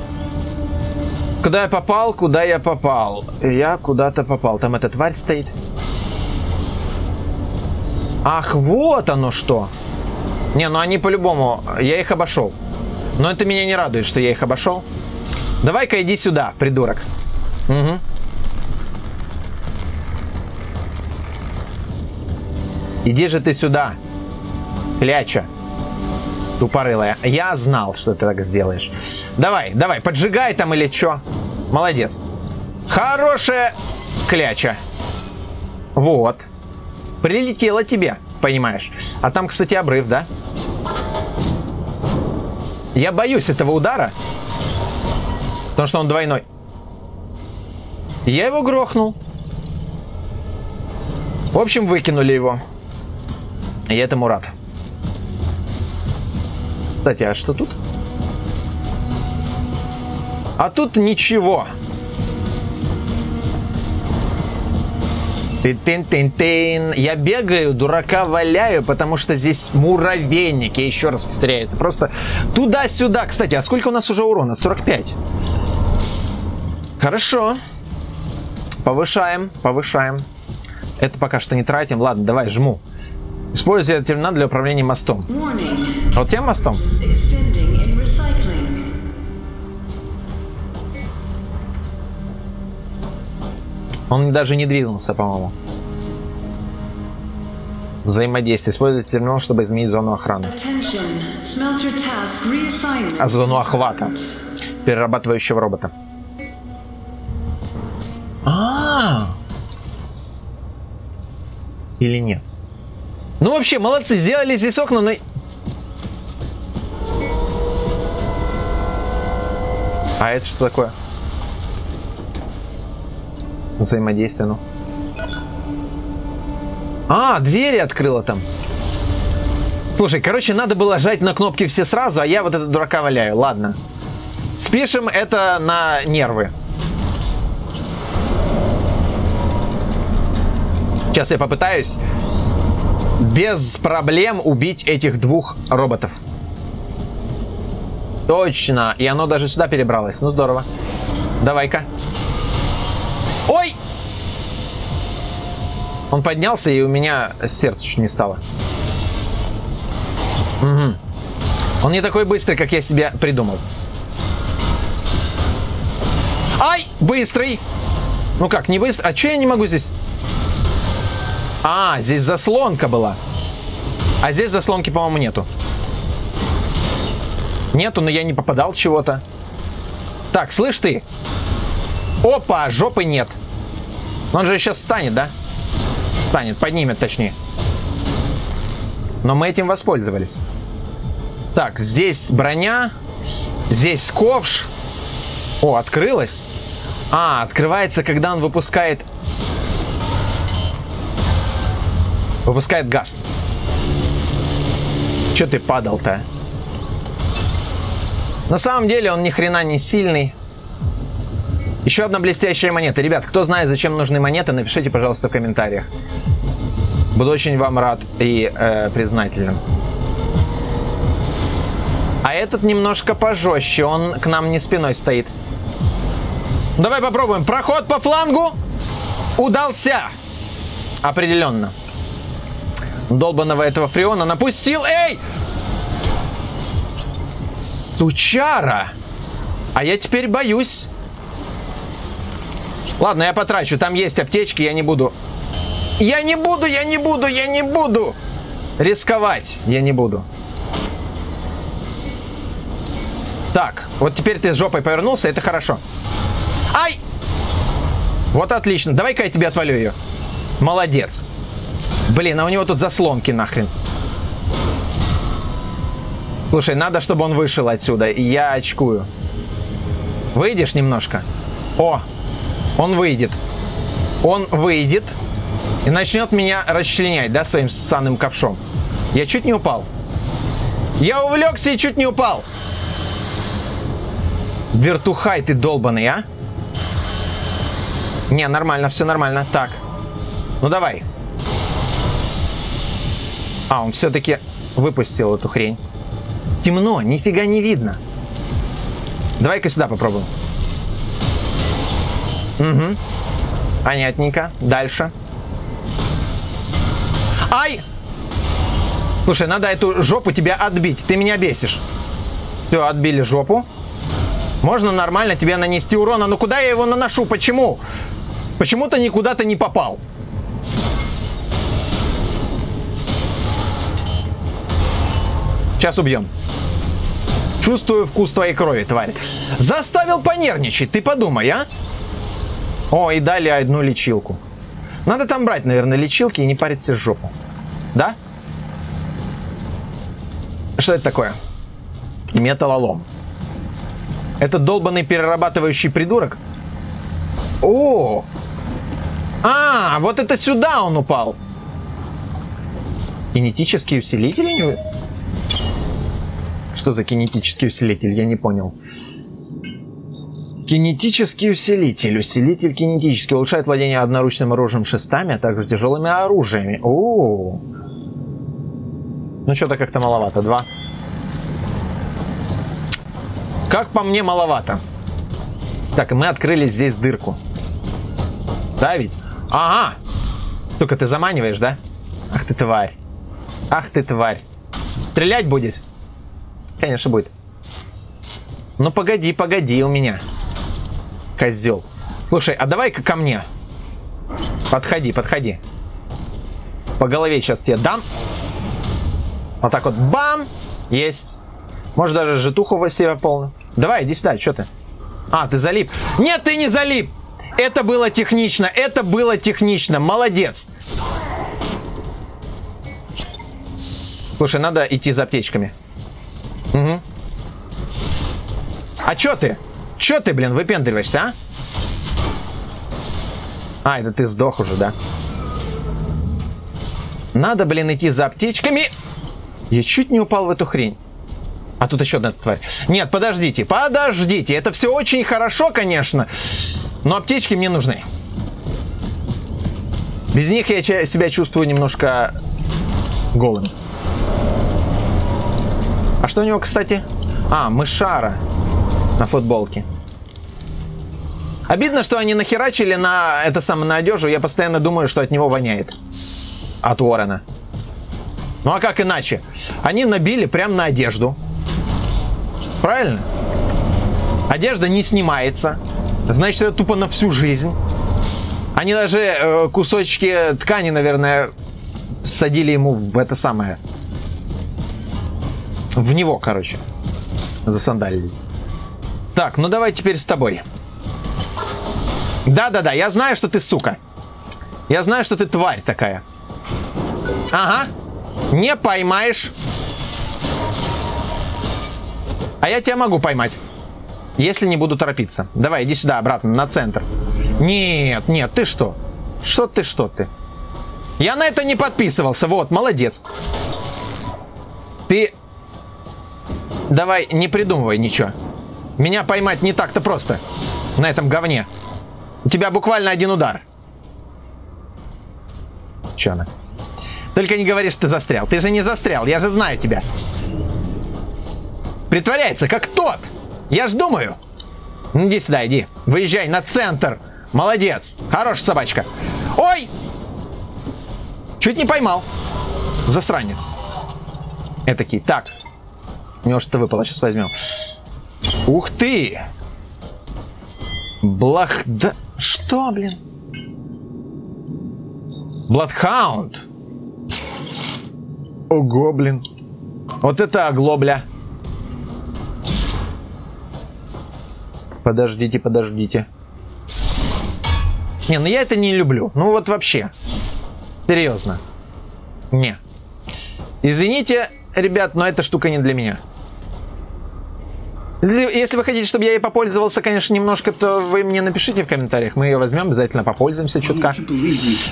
Куда я попал? Куда я попал? Я куда-то попал. Там эта тварь стоит. Ах, вот оно что. Не, ну они по-любому. Я их обошел. Но это меня не радует, что я их обошел. Давай-ка иди сюда, придурок. Угу. Иди же ты сюда, кляча тупорылая. Я знал, что ты так сделаешь. Давай, давай, поджигай там или чё. Молодец. Хорошая кляча. Вот. Прилетела тебе, понимаешь. А там, кстати, обрыв, да? Я боюсь этого удара. Потому что он двойной. Я его грохнул. В общем, выкинули его. И я этому рад. Кстати, а что тут? А тут ничего. Тын-тын-тын. Я бегаю, дурака валяю, потому что здесь муравейник. Я еще раз повторяю, это просто туда-сюда. Кстати, а сколько у нас уже урона? 45. Хорошо. Повышаем, повышаем. Это пока что не тратим. Ладно, давай, жму. Использую этот терминал для управления мостом. Вот тем мостом? Он даже не двинулся, по-моему. Взаимодействие. Используйте терминал, чтобы изменить зону охраны. А зону охвата. Перерабатывающего робота. А-а-а. Или нет? Ну вообще, молодцы, сделали здесь окна на... А это что такое? Взаимодействие, ну. А, двери открыла там. Слушай, короче, надо было жать на кнопки все сразу, а я вот этот дурака валяю. Ладно. Спишем это на нервы. Сейчас я попытаюсь без проблем убить этих двух роботов. Точно. И оно даже сюда перебралось. Ну, здорово. Давай-ка. Ой! Он поднялся, и у меня сердце чуть не стало. Угу. Он не такой быстрый, как я себе придумал. Ай! Быстрый! Ну как, не быстрый? А чё я не могу здесь? А, здесь заслонка была. А здесь заслонки, по-моему, нету. Нету, но я не попадал чего-то. Так, слышь ты? Опа, жопы нет. Он же сейчас встанет, да? Встанет, поднимет, точнее. Но мы этим воспользовались. Так, здесь броня. Здесь ковш. О, открылась. А, открывается, когда он выпускает... Выпускает газ. Чё ты падал-то? На самом деле он ни хрена не сильный. Еще одна блестящая монета. Ребят, кто знает, зачем нужны монеты, напишите, пожалуйста, в комментариях. Буду очень вам рад и признателен. А этот немножко пожестче. Он к нам не спиной стоит. Давай попробуем. Проход по флангу удался. Определенно. Долбаного этого фреона напустил. Эй! Сучара! А я теперь боюсь. Ладно, я потрачу. Там есть аптечки, я не буду. Я не буду! Рисковать я не буду. Так, вот теперь ты с жопой повернулся, это хорошо. Ай! Вот отлично. Давай-ка я тебе отвалю ее. Молодец. Блин, а у него тут заслонки нахрен. Слушай, надо, чтобы он вышел отсюда. Я очкую. Выйдешь немножко? О! Он выйдет. Он выйдет и начнет меня расчленять, да, своим ссаным ковшом. Я чуть не упал. Я увлекся и чуть не упал. Вертухай ты долбаный, а? Не, нормально, все нормально. Так. Ну давай. А, он все-таки выпустил эту хрень. Темно, нифига не видно. Давай-ка сюда попробуем. Угу. Понятненько. Дальше. Ай! Слушай, надо эту жопу тебя отбить. Ты меня бесишь. Все, отбили жопу. Можно нормально тебе нанести урона. Но куда я его наношу? Почему? Почему-то никуда-то не попал. Сейчас убьем. Чувствую вкус твоей крови, тварь. Заставил понервничать. Ты подумай, а? О, и дали одну лечилку. Надо там брать, наверное, лечилки и не париться в жопу. Да? Что это такое? Металлолом. Это долбанный перерабатывающий придурок. О! А, вот это сюда он упал. Кинетические усилители? Что за кинетический усилитель? Я не понял. Кинетический усилитель. Усилитель кинетический. Улучшает владение одноручным оружием, шестами, а также тяжелыми оружиями. О, ну что-то как-то маловато. Два. Как по мне, маловато. Так, и мы открыли здесь дырку. Да, ведь? Ага! Сука, ты заманиваешь, да? Ах ты тварь. Ах ты тварь. Стрелять будет? Конечно, будет. Ну погоди, погоди у меня. Козел. Слушай, а давай-ка ко мне. Подходи, подходи. По голове сейчас тебе дам. Вот так вот. Бам! Есть. Может, даже житуху во себя полную. Давай, иди сюда, что ты? А, ты залип. Нет, ты не залип! Это было технично, это было технично. Молодец. Слушай, надо идти за аптечками. Угу. А чё ты? Чё ты, блин, выпендриваешься, а? А, это ты сдох уже, да? Надо, блин, идти за аптечками. Я чуть не упал в эту хрень. А тут еще одна тварь. Нет, подождите, подождите. Это все очень хорошо, конечно. Но аптечки мне нужны. Без них я себя чувствую немножко голым. А что у него, кстати? А, мышара на футболке. Обидно, что они нахерачили на это самое, на одежду. Я постоянно думаю, что от него воняет. От Уоррена. Ну а как иначе? Они набили прямо на одежду. Правильно? Одежда не снимается. Значит, это тупо на всю жизнь. Они даже кусочки ткани, наверное, садили ему в это самое. В него, короче. Засандалили. Так, ну давай теперь с тобой. Да-да-да, я знаю, что ты сука. Я знаю, что ты тварь такая. Ага. Не поймаешь. А я тебя могу поймать. Если не буду торопиться. Давай, иди сюда, обратно, на центр. Нет, нет, ты что? Что ты, что ты? Я на это не подписывался. Вот, молодец. Ты... Давай, не придумывай ничего. Меня поймать не так-то просто. На этом говне. У тебя буквально один удар. Че она? Только не говори, что ты застрял. Ты же не застрял, я же знаю тебя. Притворяется, как тот. Я ж думаю. Иди сюда, иди. Выезжай на центр. Молодец. Хорошая собачка. Ой! Чуть не поймал. Засранец. Этакий. Так. У него что-то выпало. Сейчас возьмем. Ух ты! Блахда... Что, блин? Bloodhound. Ого, блин. Вот это оглобля. Подождите, подождите. Не, ну я это не люблю. Ну вот вообще. Серьезно. Не. Извините, ребят, но эта штука не для меня. Если вы хотите, чтобы я ей попользовался, конечно, немножко, то вы мне напишите в комментариях. Мы ее возьмем, обязательно попользуемся чутка.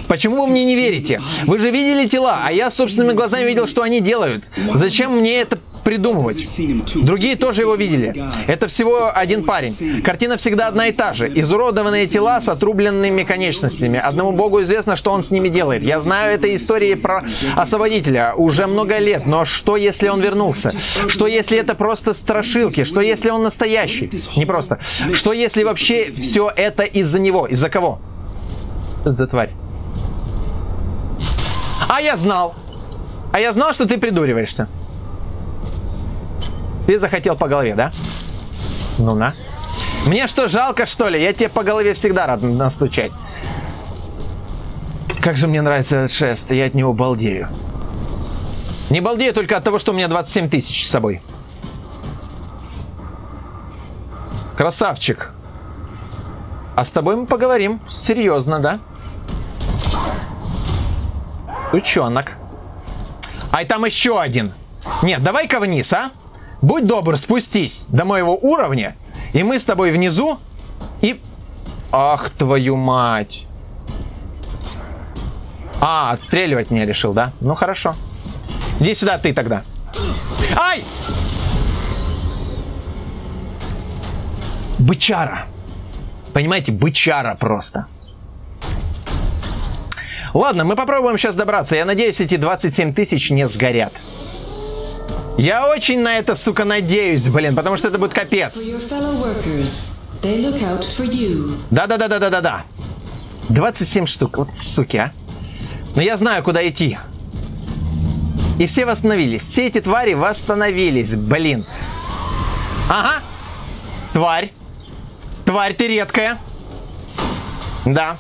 Почему вы мне не верите? Вы же видели тела, а я собственными глазами видел, что они делают. Зачем мне это придумывать? Другие тоже его видели. Это всего один парень. Картина всегда одна и та же. Изуродованные тела с отрубленными конечностями. Одному богу известно, что он с ними делает. Я знаю этой истории про Освободителя уже много лет, но что, если он вернулся? Что, если это просто страшилки? Что, если он настоящий? Не просто. Что, если вообще все это из-за него? Из-за кого? Что за тварь? А я знал. А я знал, что ты придуриваешься. Ты захотел по голове, да? Ну на. Мне что, жалко, что ли? Я тебе по голове всегда рад настучать. Как же мне нравится этот шест. Я от него балдею. Не балдею только от того, что у меня 27 тысяч с собой. Красавчик. А с тобой мы поговорим. Серьезно, да? Ученок. Ай, там еще один. Нет, давай-ка вниз, а? Будь добр, спустись до моего уровня, и мы с тобой внизу, и... Ах, твою мать. А, отстреливать меня решил, да? Ну, хорошо. Иди сюда ты тогда. Ай! Бычара. Понимаете, бычара просто. Ладно, мы попробуем сейчас добраться. Я надеюсь, эти 27 тысяч не сгорят. Я очень на это, сука, надеюсь, блин, потому что это будет капец. Да-да-да-да-да-да-да. 27 штук, вот суки, а. Но я знаю, куда идти. И все восстановились. Все эти твари восстановились, блин. Ага. Тварь. Тварь, ты редкая. Да.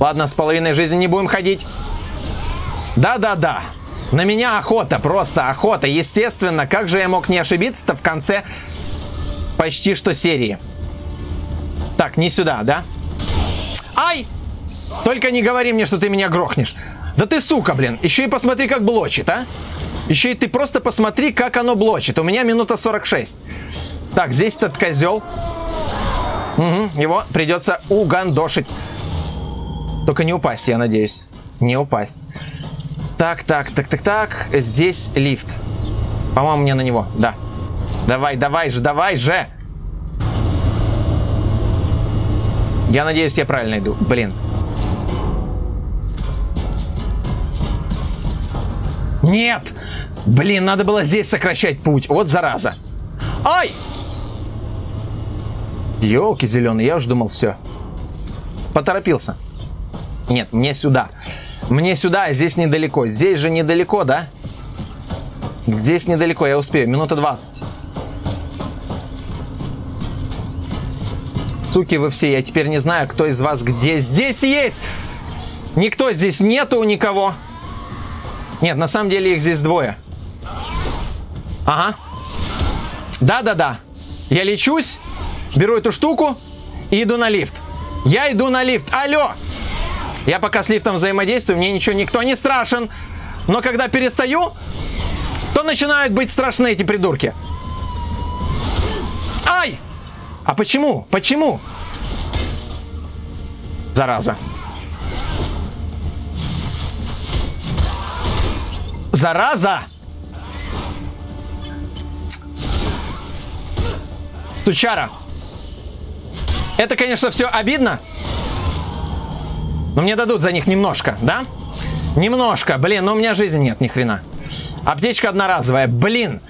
Ладно, с половиной жизни не будем ходить. Да-да-да. На меня охота, просто охота. Естественно, как же я мог не ошибиться-то в конце почти что серии. Так, не сюда, да? Ай! Только не говори мне, что ты меня грохнешь. Да ты сука, блин. Еще и посмотри, как блочит, а? Еще и ты просто посмотри, как оно блочит. У меня минута 46. Так, здесь этот козел. Угу, его придется угандошить. Только не упасть, я надеюсь. Не упасть. Так, так, так, так, так. Здесь лифт. По-моему, мне на него. Да. Давай, давай же, давай же. Я надеюсь, я правильно иду. Блин. Нет! Блин, надо было здесь сокращать путь. Вот зараза. Ай! Ёлки зеленые, я уже думал, все. Поторопился. Нет, мне сюда. Мне сюда, здесь недалеко. Здесь же недалеко, да? Здесь недалеко, я успею. Минута 20. Суки вы все, я теперь не знаю, кто из вас где. Здесь есть! Никто здесь нету, никого. Нет, на самом деле их здесь двое. Ага. Да-да-да. Я лечусь, беру эту штуку и иду на лифт. Я иду на лифт. Алло! Я пока с лифтом взаимодействую, мне ничего, никто не страшен. Но когда перестаю, то начинают быть страшны эти придурки. Ай! А почему? Почему? Зараза. Зараза! Сучара. Это, конечно, все обидно. Но мне дадут за них немножко, да? Немножко, блин, но у меня жизни нет, ни хрена. Аптечка одноразовая, блин.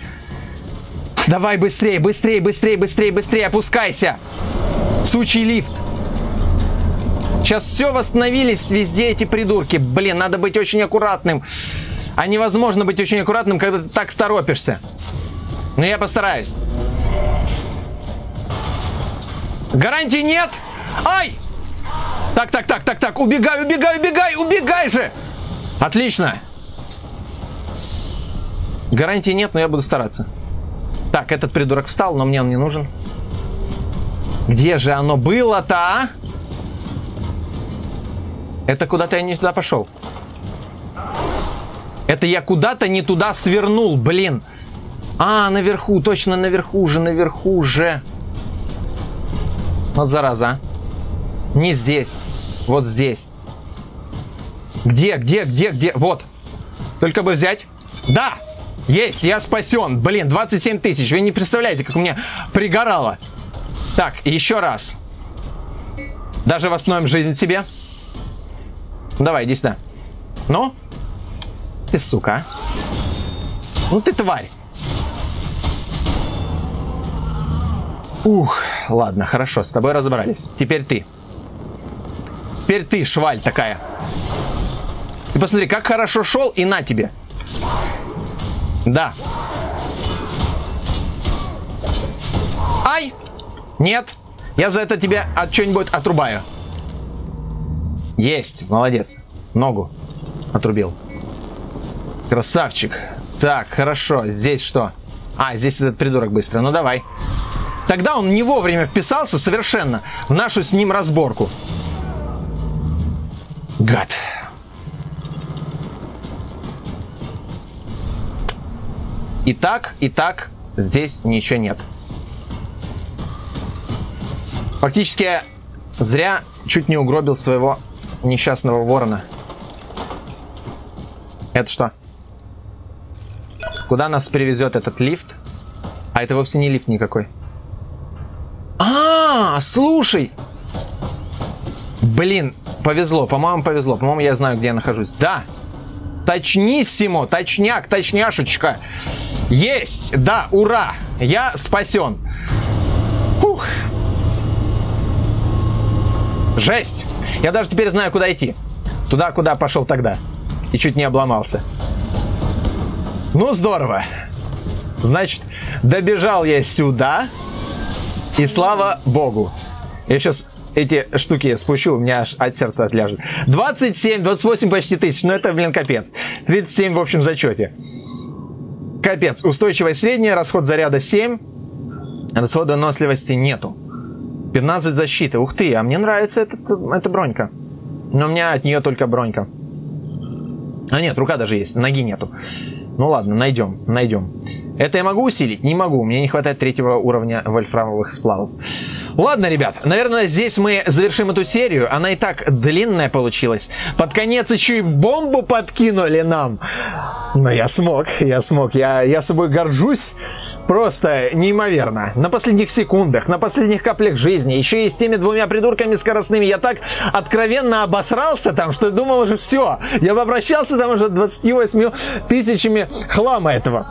Давай быстрее, быстрее, быстрее, быстрее, быстрее, опускайся. Сучий лифт. Сейчас все восстановились везде эти придурки. Блин, надо быть очень аккуратным. А невозможно быть очень аккуратным, когда ты так торопишься. Но я постараюсь. Гарантий нет. Ай! Так, так, так, так, так, убегай, убегай, убегай, убегай же! Отлично! Гарантии нет, но я буду стараться. Так, этот придурок встал, но мне он не нужен. Где же оно было-то? Это куда-то я не туда пошел. Это я куда-то не туда свернул, блин. А, наверху, точно наверху же, наверху же. Вот зараза, а. Не здесь. Вот здесь. Где, где, где, где? Вот. Только бы взять. Да! Есть, я спасен. Блин, 27 тысяч. Вы не представляете, как у меня пригорало. Так, еще раз. Даже восстановим жизнь себе. Давай, иди сюда. Ну? Ты сука. Ну ты тварь. Ух, ладно, хорошо, с тобой разобрались. Теперь ты. Теперь ты, шваль такая. Ты посмотри, как хорошо шел, и на тебе. Да. Ай! Нет. Я за это тебя от чего-нибудь отрубаю. Есть. Молодец. Ногу отрубил. Красавчик. Так, хорошо. Здесь что? А, здесь этот придурок быстро. Ну, давай. Тогда он не вовремя вписался совершенно в нашу с ним разборку. Гад. И так, здесь ничего нет. Фактически я зря чуть не угробил своего несчастного ворона. Это что? Куда нас привезет этот лифт? А это вовсе не лифт никакой. А, слушай! Блин, повезло, по-моему, повезло. По-моему, я знаю, где я нахожусь. Да! Точниссимо! Точняк, точняшечка! Есть! Да, ура! Я спасен! Фух! Жесть! Я даже теперь знаю, куда идти. Туда, куда пошел тогда. И чуть не обломался. Ну, здорово. Значит, добежал я сюда. И слава богу. Я сейчас эти штуки спущу, у меня аж от сердца отляжет. 27, 28 почти тысяч. Ну, это, блин, капец. 37 в общем зачете. Капец. Устойчивая средняя, расход заряда 7. Расхода выносливости нету. 15 защиты. Ух ты, а мне нравится эта бронька. Но у меня от нее только бронька. А нет, рука даже есть, ноги нету. Ну ладно, найдем, найдем. Это я могу усилить? Не могу, мне не хватает 3-го уровня вольфрамовых сплавов. Ладно, ребят, наверное, здесь мы завершим эту серию. Она и так длинная получилась. Под конец еще и бомбу подкинули нам. Но я смог, я собой горжусь. Просто неимоверно. На последних секундах, на последних каплях жизни. Еще и с теми двумя придурками скоростными. Я так откровенно обосрался там, что думал уже все. Я попрощался там уже 28 тысячами хлама этого.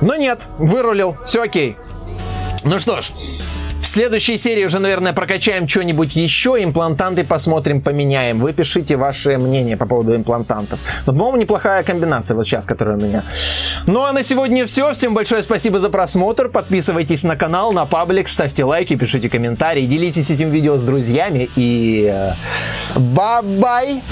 Но нет, вырулил. Все окей. Ну что ж. В следующей серии уже, наверное, прокачаем что-нибудь еще. Имплантанты посмотрим, поменяем. Вы пишите ваше мнение по поводу имплантантов. Но, по-моему, неплохая комбинация вот сейчас, которая у меня. Ну, а на сегодня все. Всем большое спасибо за просмотр. Подписывайтесь на канал, на паблик, ставьте лайки, пишите комментарии, делитесь этим видео с друзьями. И... бай-бай!